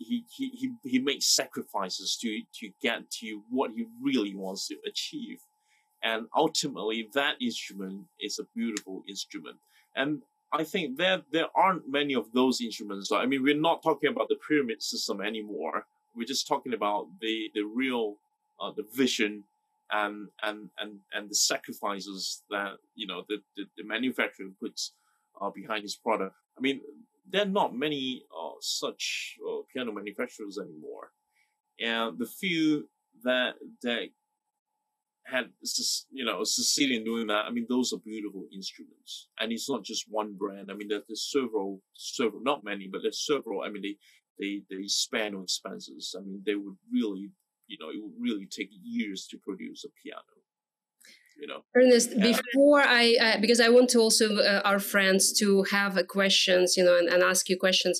He he he he makes sacrifices to to get to what he really wants to achieve, and ultimately, that instrument is a beautiful instrument. And I think there there aren't many of those instruments. I mean, we're not talking about the pyramid system anymore. We're just talking about the the real uh, the vision. And, and and and the sacrifices that, you know, the, the, the manufacturer puts uh, behind his product. I mean, there are not many uh, such uh, piano manufacturers anymore, and the few that that had, you know, succeeded in doing that. I mean, those are beautiful instruments, and it's not just one brand. I mean, there, there's several, several, not many, but there's several. I mean, they they they spare no expenses. I mean, they would really. You know, it would really take years to produce a piano, you know. Ernest, and before I, I uh, because I want to also uh, our friends to have uh, questions, you know, and, and ask you questions.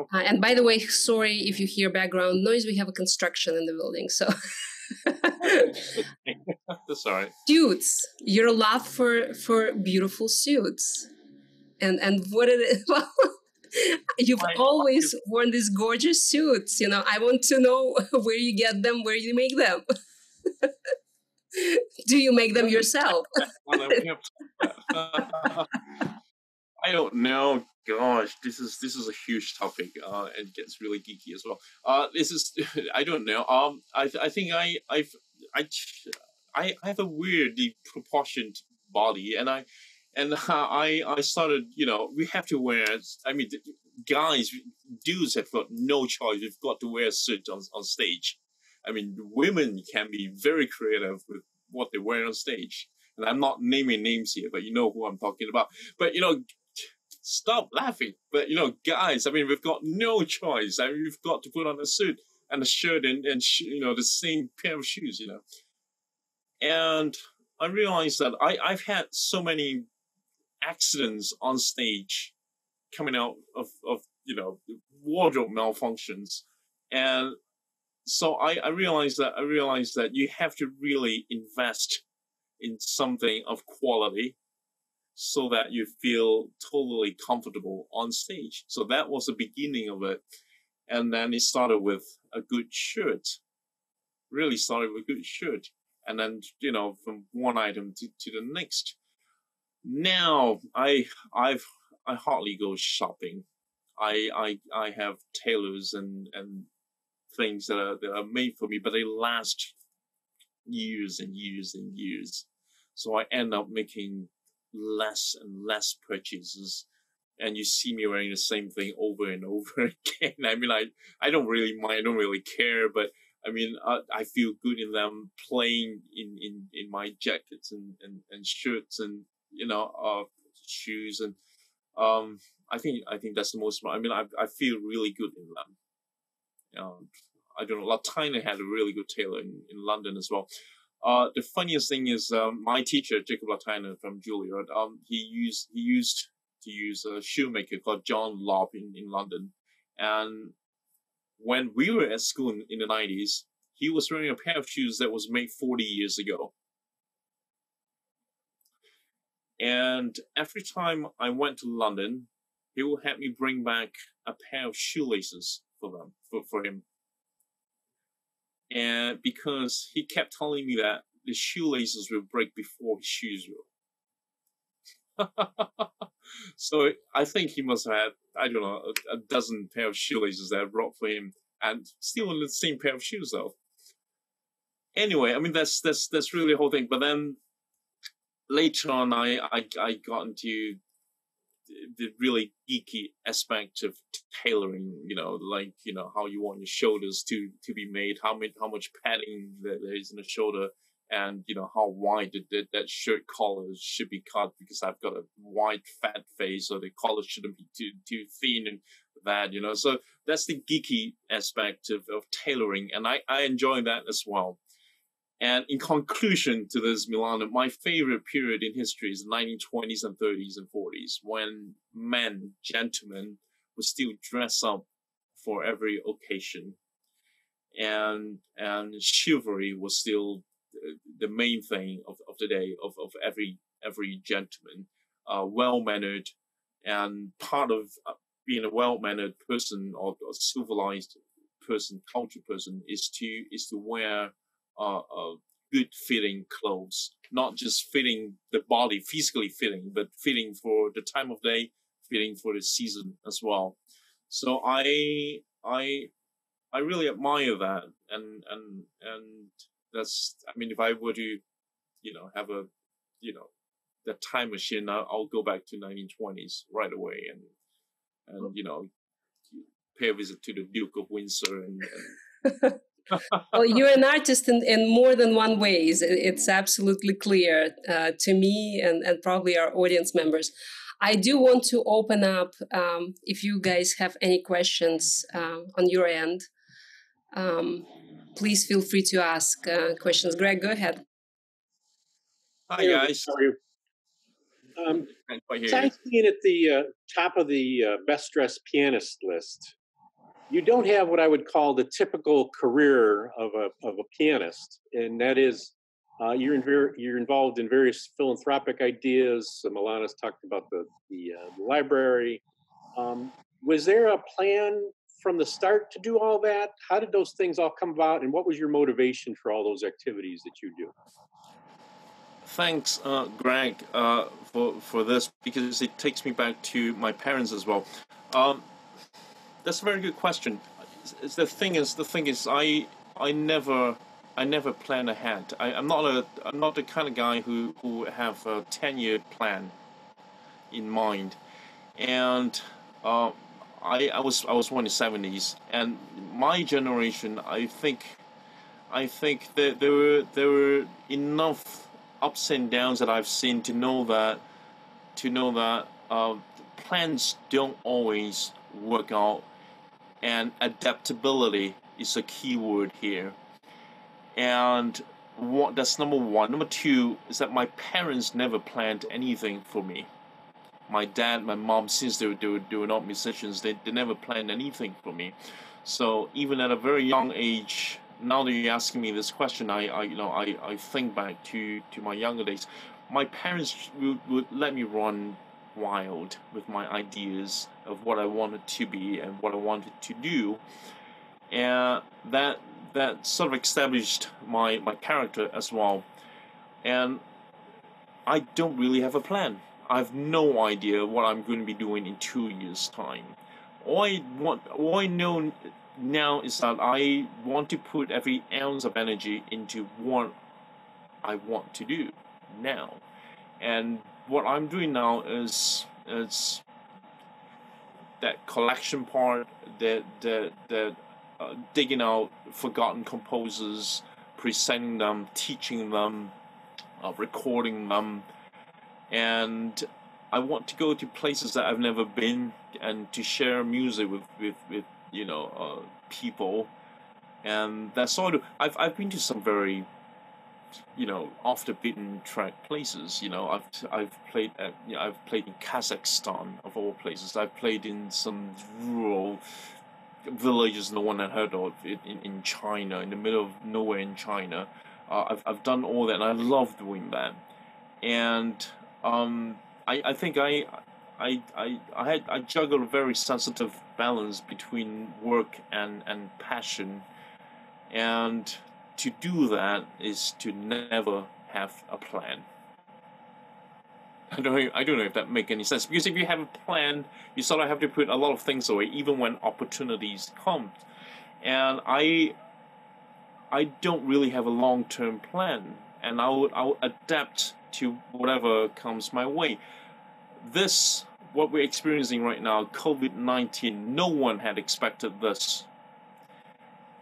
Okay. Uh, and by the way, sorry if you hear background noise, we have a construction in the building, so. Sorry. Suits, your love for, for beautiful suits. And, and what it is, well. You've I, always I, worn these gorgeous suits, you know. I want to know where you get them, where you make them. Do you make them yourself? I I don't know. Gosh, this is this is a huge topic, uh, and gets really geeky as well. Uh, this is I don't know. Um, I I think I I've I I have a weirdly proportioned body, and I and I I started. You know, we have to wear. I mean, guys, dudes have got no choice. We've got to wear suits on on stage. I mean, women can be very creative with what they wear on stage. And I'm not naming names here, but you know who I'm talking about. But, you know, stop laughing. But, you know, guys, I mean, we've got no choice. I mean, we've got to put on a suit and a shirt and, and sh you know, the same pair of shoes, you know. And I realized that I, I've had so many accidents on stage coming out of, of you know, wardrobe malfunctions. And so I, I realized that I realized that you have to really invest in something of quality so that you feel totally comfortable on stage. So that was the beginning of it. And then it started with a good shirt, really started with a good shirt. And then, you know, from one item to, to the next. Now I, I've, I hardly go shopping. I, I, I have tailors and, and things that are, that are made for me, but they last years and years and years. So I end up making less and less purchases. And you see me wearing the same thing over and over again. I mean, I, I don't really mind. I don't really care, but I mean, I, I feel good in them playing in, in, in my jackets and, and, and shirts and, you know, uh, shoes. And, um, I think, I think that's the most, I mean, I, I feel really good in them. Um, I don't know, Lateiner had a really good tailor in, in London as well. Uh, the funniest thing is, um, my teacher, Jacob Lateiner from Juilliard, um, he used, he used to use a shoemaker called John Lobb in, in London. And when we were at school in, in the nineties, he was wearing a pair of shoes that was made forty years ago. And every time I went to London, he would have me bring back a pair of shoelaces for them, for, for him. And because he kept telling me that the shoelaces will break before his shoes will. So I think he must have had, I don't know, a, a dozen pair of shoelaces that I brought for him, and still in the same pair of shoes though. Anyway, I mean, that's, that's, that's really the whole thing. But then later on, I, I, I got into the really geeky aspect of tailoring, you know, like, you know, how you want your shoulders to, to be made, how many, how much padding there, there is in the shoulder, and, you know, how wide the, the, that shirt collar should be cut, because I've got a wide, fat face, so the collar shouldn't be too, too thin and that, you know. So that's the geeky aspect of, of tailoring, and I, I enjoy that as well. And in conclusion to this, Milana, my favorite period in history is the nineteen twenties and thirties and forties, when men, gentlemen, would still dress up for every occasion. And and chivalry was still the main thing of, of the day, of, of every every gentleman, uh, well-mannered. And part of being a well-mannered person or a civilized person, cultured person, is to is to wear Uh, uh, good fitting clothes, not just fitting the body, physically fitting, but fitting for the time of day, fitting for the season as well. So I, I, I really admire that. And, and, and that's, I mean, if I were to, you know, have a, you know, the time machine, I'll, I'll go back to nineteen twenties right away. And, and, you know, pay a visit to the Duke of Windsor and, and Well, you're an artist in, in more than one ways. It's absolutely clear uh, to me and, and probably our audience members. I do want to open up um, if you guys have any questions uh, on your end. Um, please feel free to ask uh, questions. Greg, go ahead. Hi, guys. How are you? Um, I've seen at the uh, top of the uh, best dressed pianist list. You don't have what I would call the typical career of a, of a pianist, and that is uh, you're, in ver you're involved in various philanthropic ideas. So Milana's talked about the, the uh, library. Um, was there a plan from the start to do all that? How did those things all come about, and what was your motivation for all those activities that you do? thanks, uh, Greg, uh, for for this, because it takes me back to my parents as well. Um, that's a very good question. It's, it's the thing is, the thing is, I I never I never plan ahead. I, I'm not a I'm not the kind of guy who who have a ten-year plan in mind, and uh, I I was I was born in the seventies, and my generation, I think. I think that there were there were enough ups and downs that I've seen to know that to know that uh, plans don't always work out, and adaptability is a key word here. And what that's number one. Number two is that my parents never planned anything for me. My dad, my mom, since they were they were, they were not musicians, they they never planned anything for me. So even at a very young age. Now that you're asking me this question, I, I you know, I, I think back to, to my younger days. My parents would, would let me run wild with my ideas of what I wanted to be and what I wanted to do, and that that sort of established my, my character as well. And I don't really have a plan. I have no idea what I'm going to be doing in two years' time. All I want, all I know. Now is that I want to put every ounce of energy into what I want to do now, and what I'm doing now is is that collection part, that that that uh, digging out forgotten composers, presenting them, teaching them, uh, recording them, and I want to go to places that I've never been and to share music with with with. You know, uh, people, and that sort of. I've I've been to some very, you know, off the beaten track places. You know, I've I've played at, you know, I've played in Kazakhstan of all places. I've played in some rural villages no one had heard of in in China, in the middle of nowhere in China. Uh, I've I've done all that, and I love doing that. And um, I I think I. I, I, I had I juggled a very sensitive balance between work and, and passion, and to do that is to never have a plan. I don't know, I don't know if that makes any sense, because if you have a plan, you sort of have to put a lot of things away, even when opportunities come. And I I don't really have a long term plan, and I would I would adapt to whatever comes my way. This, what we're experiencing right now, COVID nineteen, no one had expected this.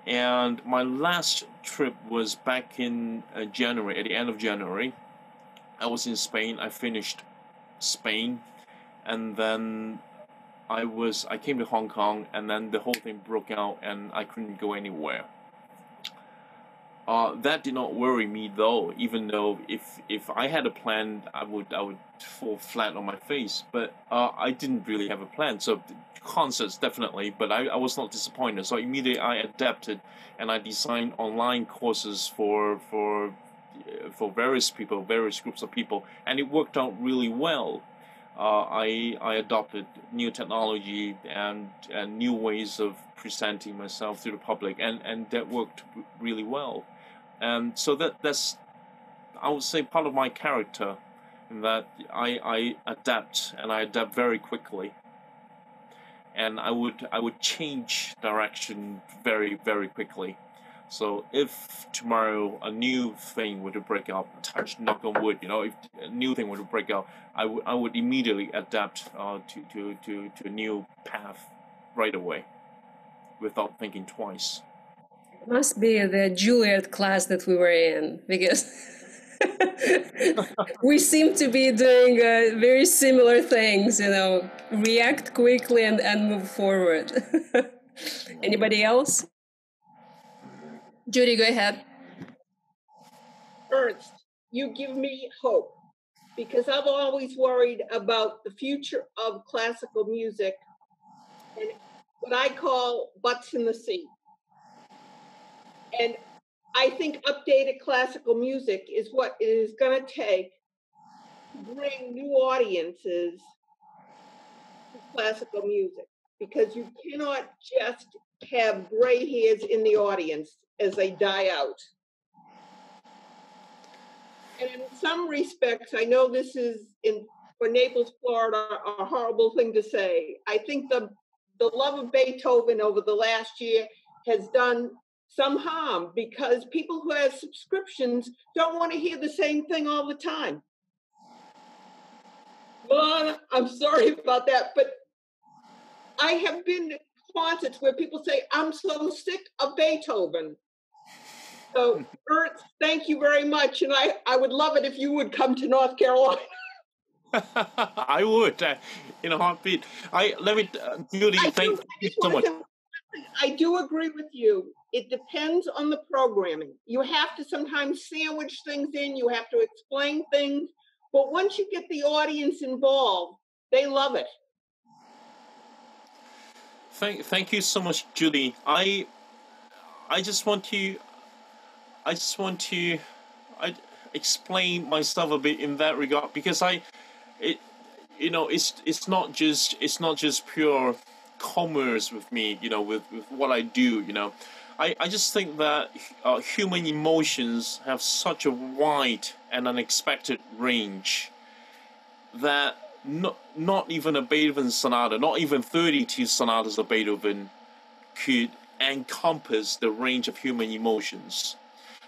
And my last trip was back in uh, January, at the end of January. I was in Spain, I finished Spain, and then I was, I came to Hong Kong, and then the whole thing broke out and I couldn't go anywhere. Uh, that did not worry me though, even though if if I had a plan, I would I would fall flat on my face. But uh, I didn't really have a plan, so concerts definitely. But I, I was not disappointed. So immediately I adapted, and I designed online courses for for for various people, various groups of people, and it worked out really well. Uh, I I adopted new technology and, and new ways of presenting myself to the public, and, and that worked really well. And so that that's, I would say, part of my character, in that I I adapt, and I adapt very quickly. And I would I would change direction very very quickly. So if tomorrow a new thing were to break out, touch knock on wood, you know, if a new thing were to break out, I would I would immediately adapt uh, to, to, to, to a new path right away, without thinking twice. It must be the Juilliard class that we were in, because we seem to be doing uh, very similar things, you know, react quickly and, and move forward. Anybody else? Judy, go ahead. Ernst, you give me hope, because I've always worried about the future of classical music and what I call butts in the seat. And I think updated classical music is what it is going to take to bring new audiences to classical music, because you cannot just have gray hairs in the audience as they die out. And in some respects, I know this is, in for Naples, Florida, a horrible thing to say. I think the the love of Beethoven over the last year has done some harm, because people who have subscriptions don't want to hear the same thing all the time. Well, I'm sorry about that, but I have been to concerts where people say, I'm so sick of Beethoven. So, Ernst, thank you very much, and I, I would love it if you would come to North Carolina. I would, uh, in a heartbeat. I let me, uh, Judy, I thank do, you so much. To, I do agree with you. It depends on the programming. You have to sometimes sandwich things in. You have to explain things. But once you get the audience involved, they love it. Thank, thank you so much, Judy. I, I just want to, I just want to, I explain myself a bit in that regard, because I, it, you know, it's it's not just it's not just pure commerce with me, you know, with, with what I do, you know. I, I just think that uh, human emotions have such a wide and unexpected range that not, not even a Beethoven sonata, not even thirty-two sonatas of Beethoven could encompass the range of human emotions.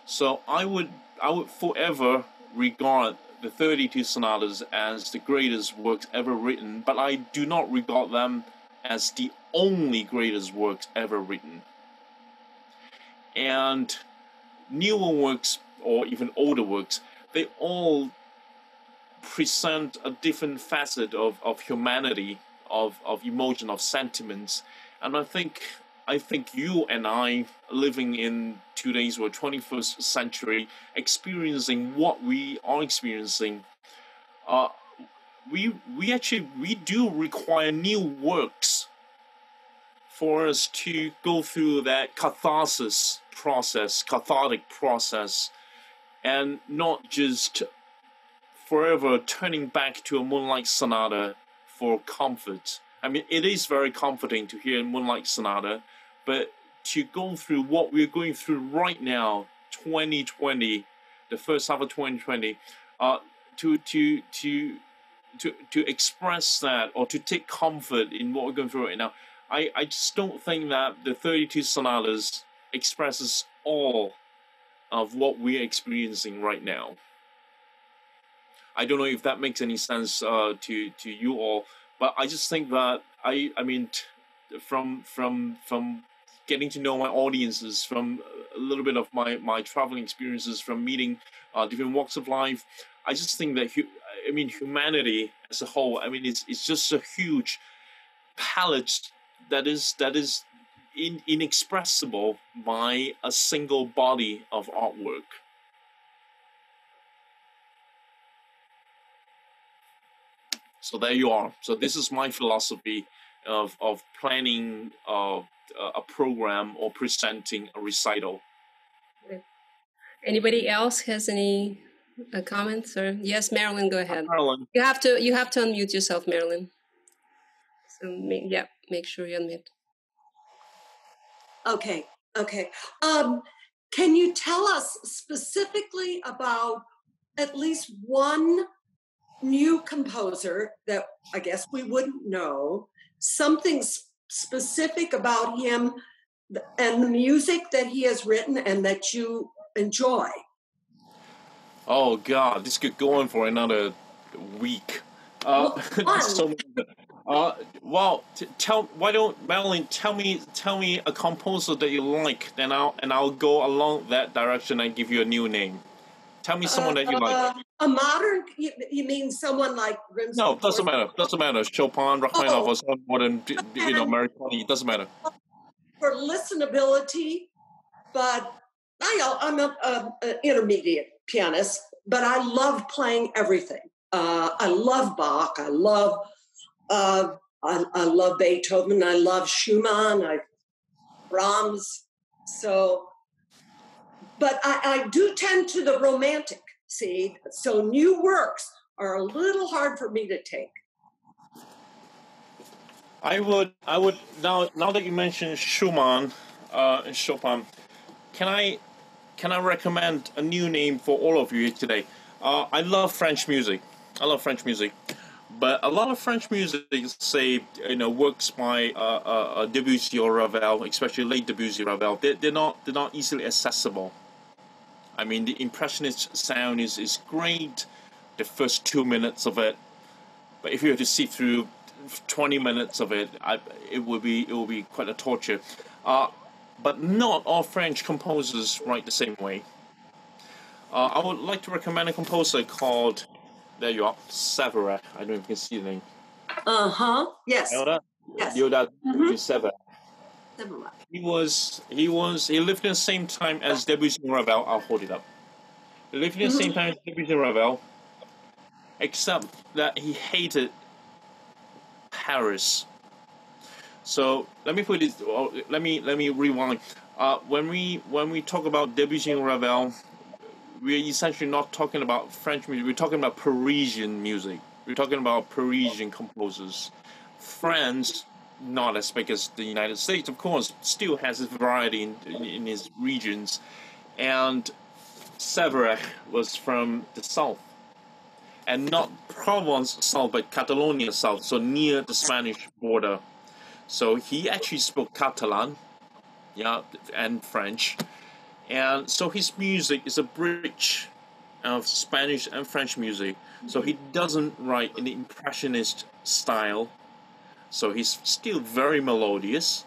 So I would, I would forever regard the thirty-two sonatas as the greatest works ever written, but I do not regard them as the only greatest works ever written. And newer works, or even older works, they all present a different facet of, of humanity, of, of emotion, of sentiments. And I think I think you and I, living in today's or twenty-first century, experiencing what we are experiencing, uh, we we actually we do require new works for us to go through that catharsis process, cathartic process, and not just forever turning back to a Moonlight Sonata for comfort. I mean, it is very comforting to hear Moonlight Sonata, but to go through what we're going through right now, twenty twenty, the first half of twenty twenty, uh, to to to to to express that or to take comfort in what we're going through right now. I, I just don't think that the thirty-two sonatas expresses all of what we're experiencing right now. I don't know if that makes any sense uh, to to you all, but I just think that I I mean, t from from from getting to know my audiences, from a little bit of my my traveling experiences, from meeting uh, different walks of life, I just think that hu I mean humanity as a whole. I mean, it's it's just a huge palette that is that is in, inexpressible by a single body of artwork. So there you are. So this is my philosophy of of planning uh, a program or presenting a recital. Anybody else has any uh, comments? Or yes, Marilyn, go ahead. Uh, Marilyn, you have to you have to unmute yourself, Marilyn. So make, yeah, make sure you unmute. Okay, okay. Um, can you tell us specifically about at least one new composer that I guess we wouldn't know, something specific about him and the music that he has written and that you enjoy? Oh God, this could go on for another week. Uh, well, so, uh, well t tell why don't Marilyn tell me tell me a composer that you like, then I'll and I'll go along that direction and give you a new name. Tell me someone uh, that you like. Uh, a modern? You, you mean someone like Rimsky? No, it doesn't matter. Doesn't matter. Chopin, Rachmaninoff, oh, or some modern, you know, Mercati. It doesn't matter. For listenability, but I, I'm an intermediate pianist, but I love playing everything. Uh, I love Bach. I love, uh, I, I love Beethoven. I love Schumann. I Brahms. So. But I, I do tend to the romantic, see? So new works are a little hard for me to take. I would, I would now, now that you mentioned Schumann uh, and Chopin, can I, can I recommend a new name for all of you today? Uh, I love French music. I love French music. But a lot of French music, say, you know, works by uh, uh, Debussy or Ravel, especially late Debussy, Ravel, they, they're not they're not easily accessible. I mean, the impressionist sound is, is great, the first two minutes of it, but if you were to see through twenty minutes of it, I, it would be it would be quite a torture. Uh, but not all French composers write the same way. Uh, I would like to recommend a composer called. There you are, Séverac. I don't know if you can see the name. Uh huh. Yes. Yoda. Yes. Yoda mm-hmm. Séverac. Séverac. He was. He was. He lived in the same time as Debussy and Ravel. I'll hold it up. He lived in the mm-hmm. same time as Debussy and Ravel, except that he hated Paris. So let me put it. Let me let me rewind. Uh, when we when we talk about Debussy and Ravel. We're essentially not talking about French music. We're talking about Parisian music. We're talking about Parisian composers. France, not as big as the United States, of course, still has its variety in, in, in its regions. And Séverac was from the south, and not Provence south, but Catalonia south, so near the Spanish border. So he actually spoke Catalan, yeah, and French. And so his music is a bridge of Spanish and French music. So he doesn't write in the impressionist style. So he's still very melodious,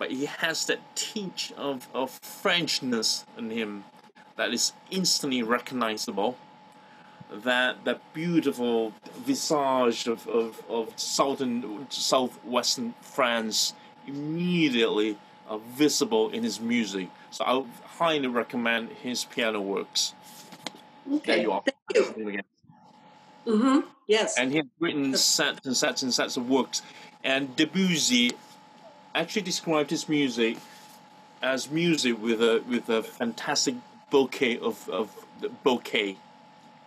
but he has that tinge of, of Frenchness in him that is instantly recognizable. That that beautiful visage of, of, of southern southwestern France immediately are visible in his music. So I would highly recommend his piano works. Okay, there you are. Thank you. Mm-hmm. Yes. And he's written sets and sets and sets of works. And Debussy actually described his music as music with a with a fantastic bouquet of of bouquet.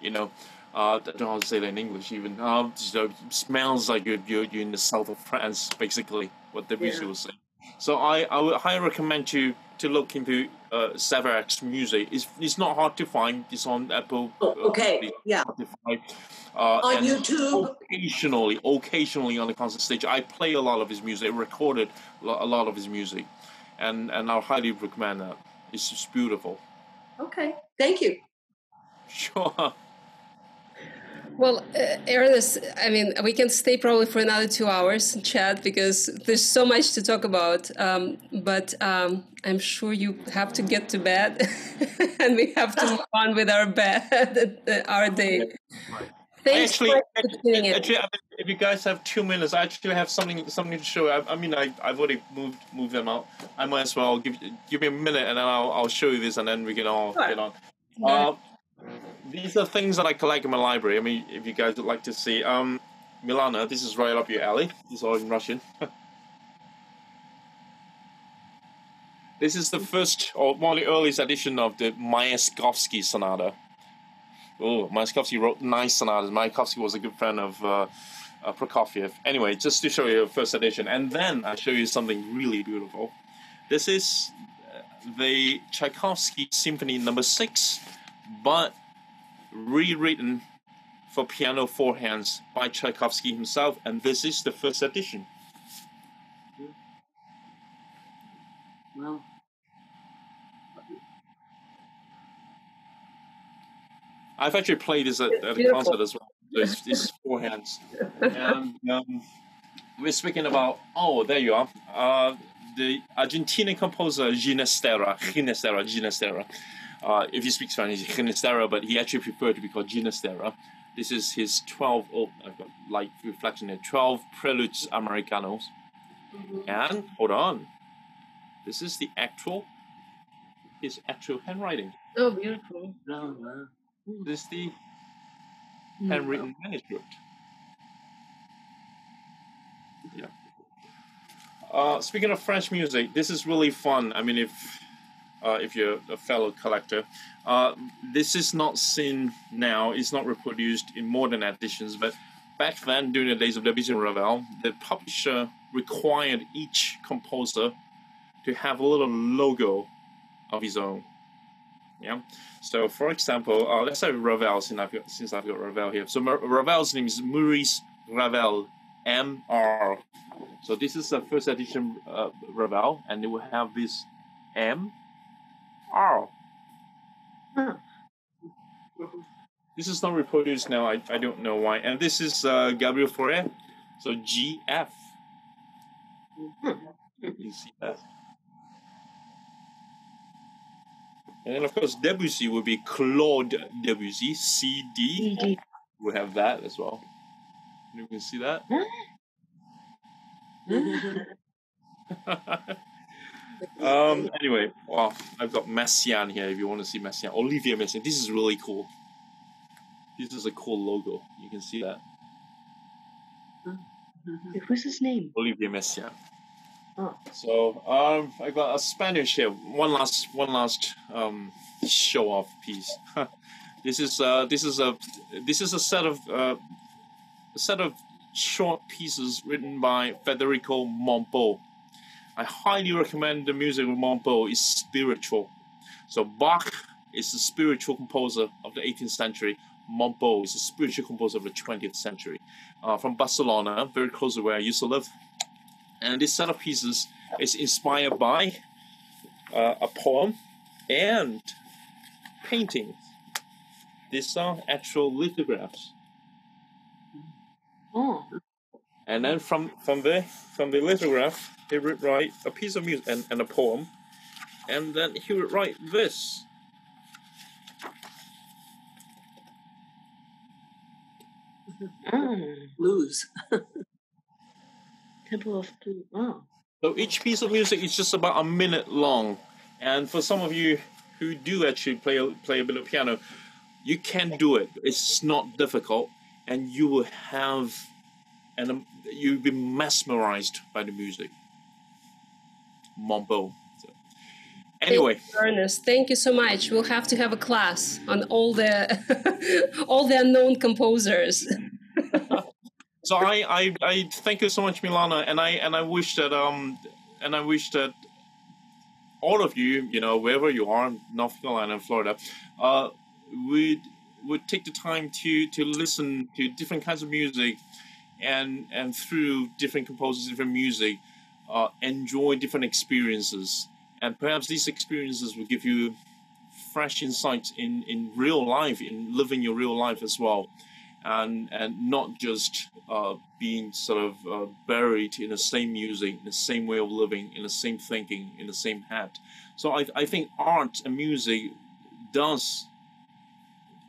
You know, uh, I don't know how to say that in English even. Uh, so it smells like you're, you're you're in the south of France, basically. What Debussy yeah. was saying. So I, I would highly recommend you to look into uh, Séverac's music. It's, it's not hard to find. It's on Apple. Oh, okay, uh, yeah. Uh, on YouTube. Occasionally, occasionally on the concert stage, I play a lot of his music. I recorded a lot of his music, and and I highly recommend that. It's just beautiful. Okay, thank you. Sure. Well, uh, Ernest, I mean, we can stay probably for another two hours and chat because there's so much to talk about. Um, but um, I'm sure you have to get to bed and we have to move on with our bed, our day. Thanks actually, for actually, actually I mean, if you guys have two minutes, I actually have something something to show you. I, I mean, I, I've already moved moved them out. I might as well give give me a minute and then I'll, I'll show you this and then we can all sure. get on. Uh, yeah. These are things that I collect in my library. I mean, if you guys would like to see, um, Milana, this is right up your alley. This is all in Russian. This is the first, or one of the earliest edition of the Myaskovsky sonata. Oh, Myaskovsky wrote nice sonatas. Myaskovsky was a good friend of uh, uh, Prokofiev. Anyway, just to show you the first edition, and then I show you something really beautiful. This is the Tchaikovsky Symphony Number Six. But rewritten for piano four hands by Tchaikovsky himself, and this is the first edition. Well, I've actually played this at, at a concert as well. So it's, it's four hands. And um, we're speaking about oh, there you are. Uh, the Argentinian composer Ginastera, Ginastera, Ginastera. Uh, if you speak Spanish, Ginastera, but he actually preferred to be called Ginastera. This is his twelve, oh, I've got light reflection there, twelve Preludes Americanos. Mm-hmm. And, hold on, this is the actual, his actual handwriting. Oh, beautiful. No, no. This is the handwritten no. manuscript. Yeah. Uh, speaking of French music, this is really fun. I mean, if... Uh, if you're a fellow collector. Uh, this is not seen now, it's not reproduced in modern editions, but back then, during the days of Debussy and Ravel, the publisher required each composer to have a little logo of his own. Yeah. So, for example, uh, let's say Ravel, since I've got, since I've got Ravel here. So Ravel's name is Maurice Ravel, M R. So this is the first edition uh, Ravel, and it will have this M R. Huh. This is not reproduced now. I, I don't know why. And this is uh, Gabriel Fauré, so G F. You see that? And then, of course, Debussy will be Claude Debussy, C D. We'll have that as well. You can see that. um. Anyway, well, I've got Messiaen here. If you want to see Messiaen, Olivier Messiaen. This is really cool. This is a cool logo. You can see that. What's his name? Olivier Messiaen. Oh. So um, I got a Spanish here. One last, one last um, show-off piece. This is uh, this is a this is a set of uh, a set of short pieces written by Federico Mompou. I highly recommend the music of Mompou. It's spiritual. So Bach is the spiritual composer of the eighteenth century. Mompou is the spiritual composer of the twentieth century. Uh, from Barcelona, very close to where I used to live. And this set of pieces is inspired by uh, a poem and paintings. These are actual lithographs. Oh. And then from, from, the, from the lithograph, he would write a piece of music and, and a poem. And then he would write this. Oh, blues. Temple of Blue. Oh. So each piece of music is just about a minute long, and for some of you who do actually play play a bit of piano, you can do it. It's not difficult, and you will have, and um, you'll be mesmerized by the music. Mompou. So. Anyway, thank you, Ernest, thank you so much. We'll have to have a class on all the all the unknown composers. So I, I I thank you so much, Milana, and I and I wish that um and I wish that all of you, you know, wherever you are, North Carolina and Florida, uh would would take the time to to listen to different kinds of music, and and through different composers, different music, uh enjoy different experiences, and perhaps these experiences will give you fresh insights in in real life, in living your real life as well. And, and not just uh, being sort of uh, buried in the same music, in the same way of living, in the same thinking, in the same hat. So I, I think art and music does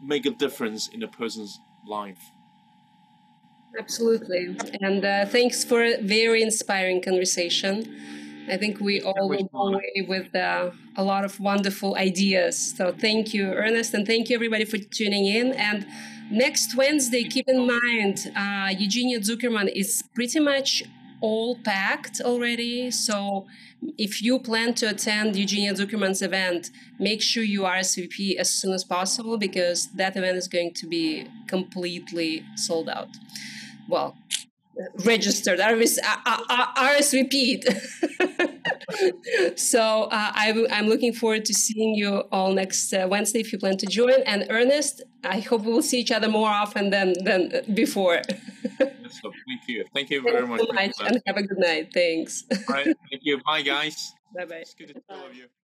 make a difference in a person's life. Absolutely. And uh, thanks for a very inspiring conversation. I think we all will go away with uh, a lot of wonderful ideas. So thank you, Ernest, and thank you, everybody, for tuning in. And next Wednesday, keep in mind, uh, Eugenia Zuckerman is pretty much all packed already. So if you plan to attend Eugenia Zuckerman's event, make sure you R S V P as soon as possible, because that event is going to be completely sold out. Well, registered, R S V P'd. So uh, I I'm looking forward to seeing you all next uh, Wednesday if you plan to join. And Ernest, I hope we will see each other more often than than before. So, thank you. Thank you very much. Thanks so much, and have a good night. Thanks. All right. Thank you. Bye, guys. Bye-bye. It's good to see all of you.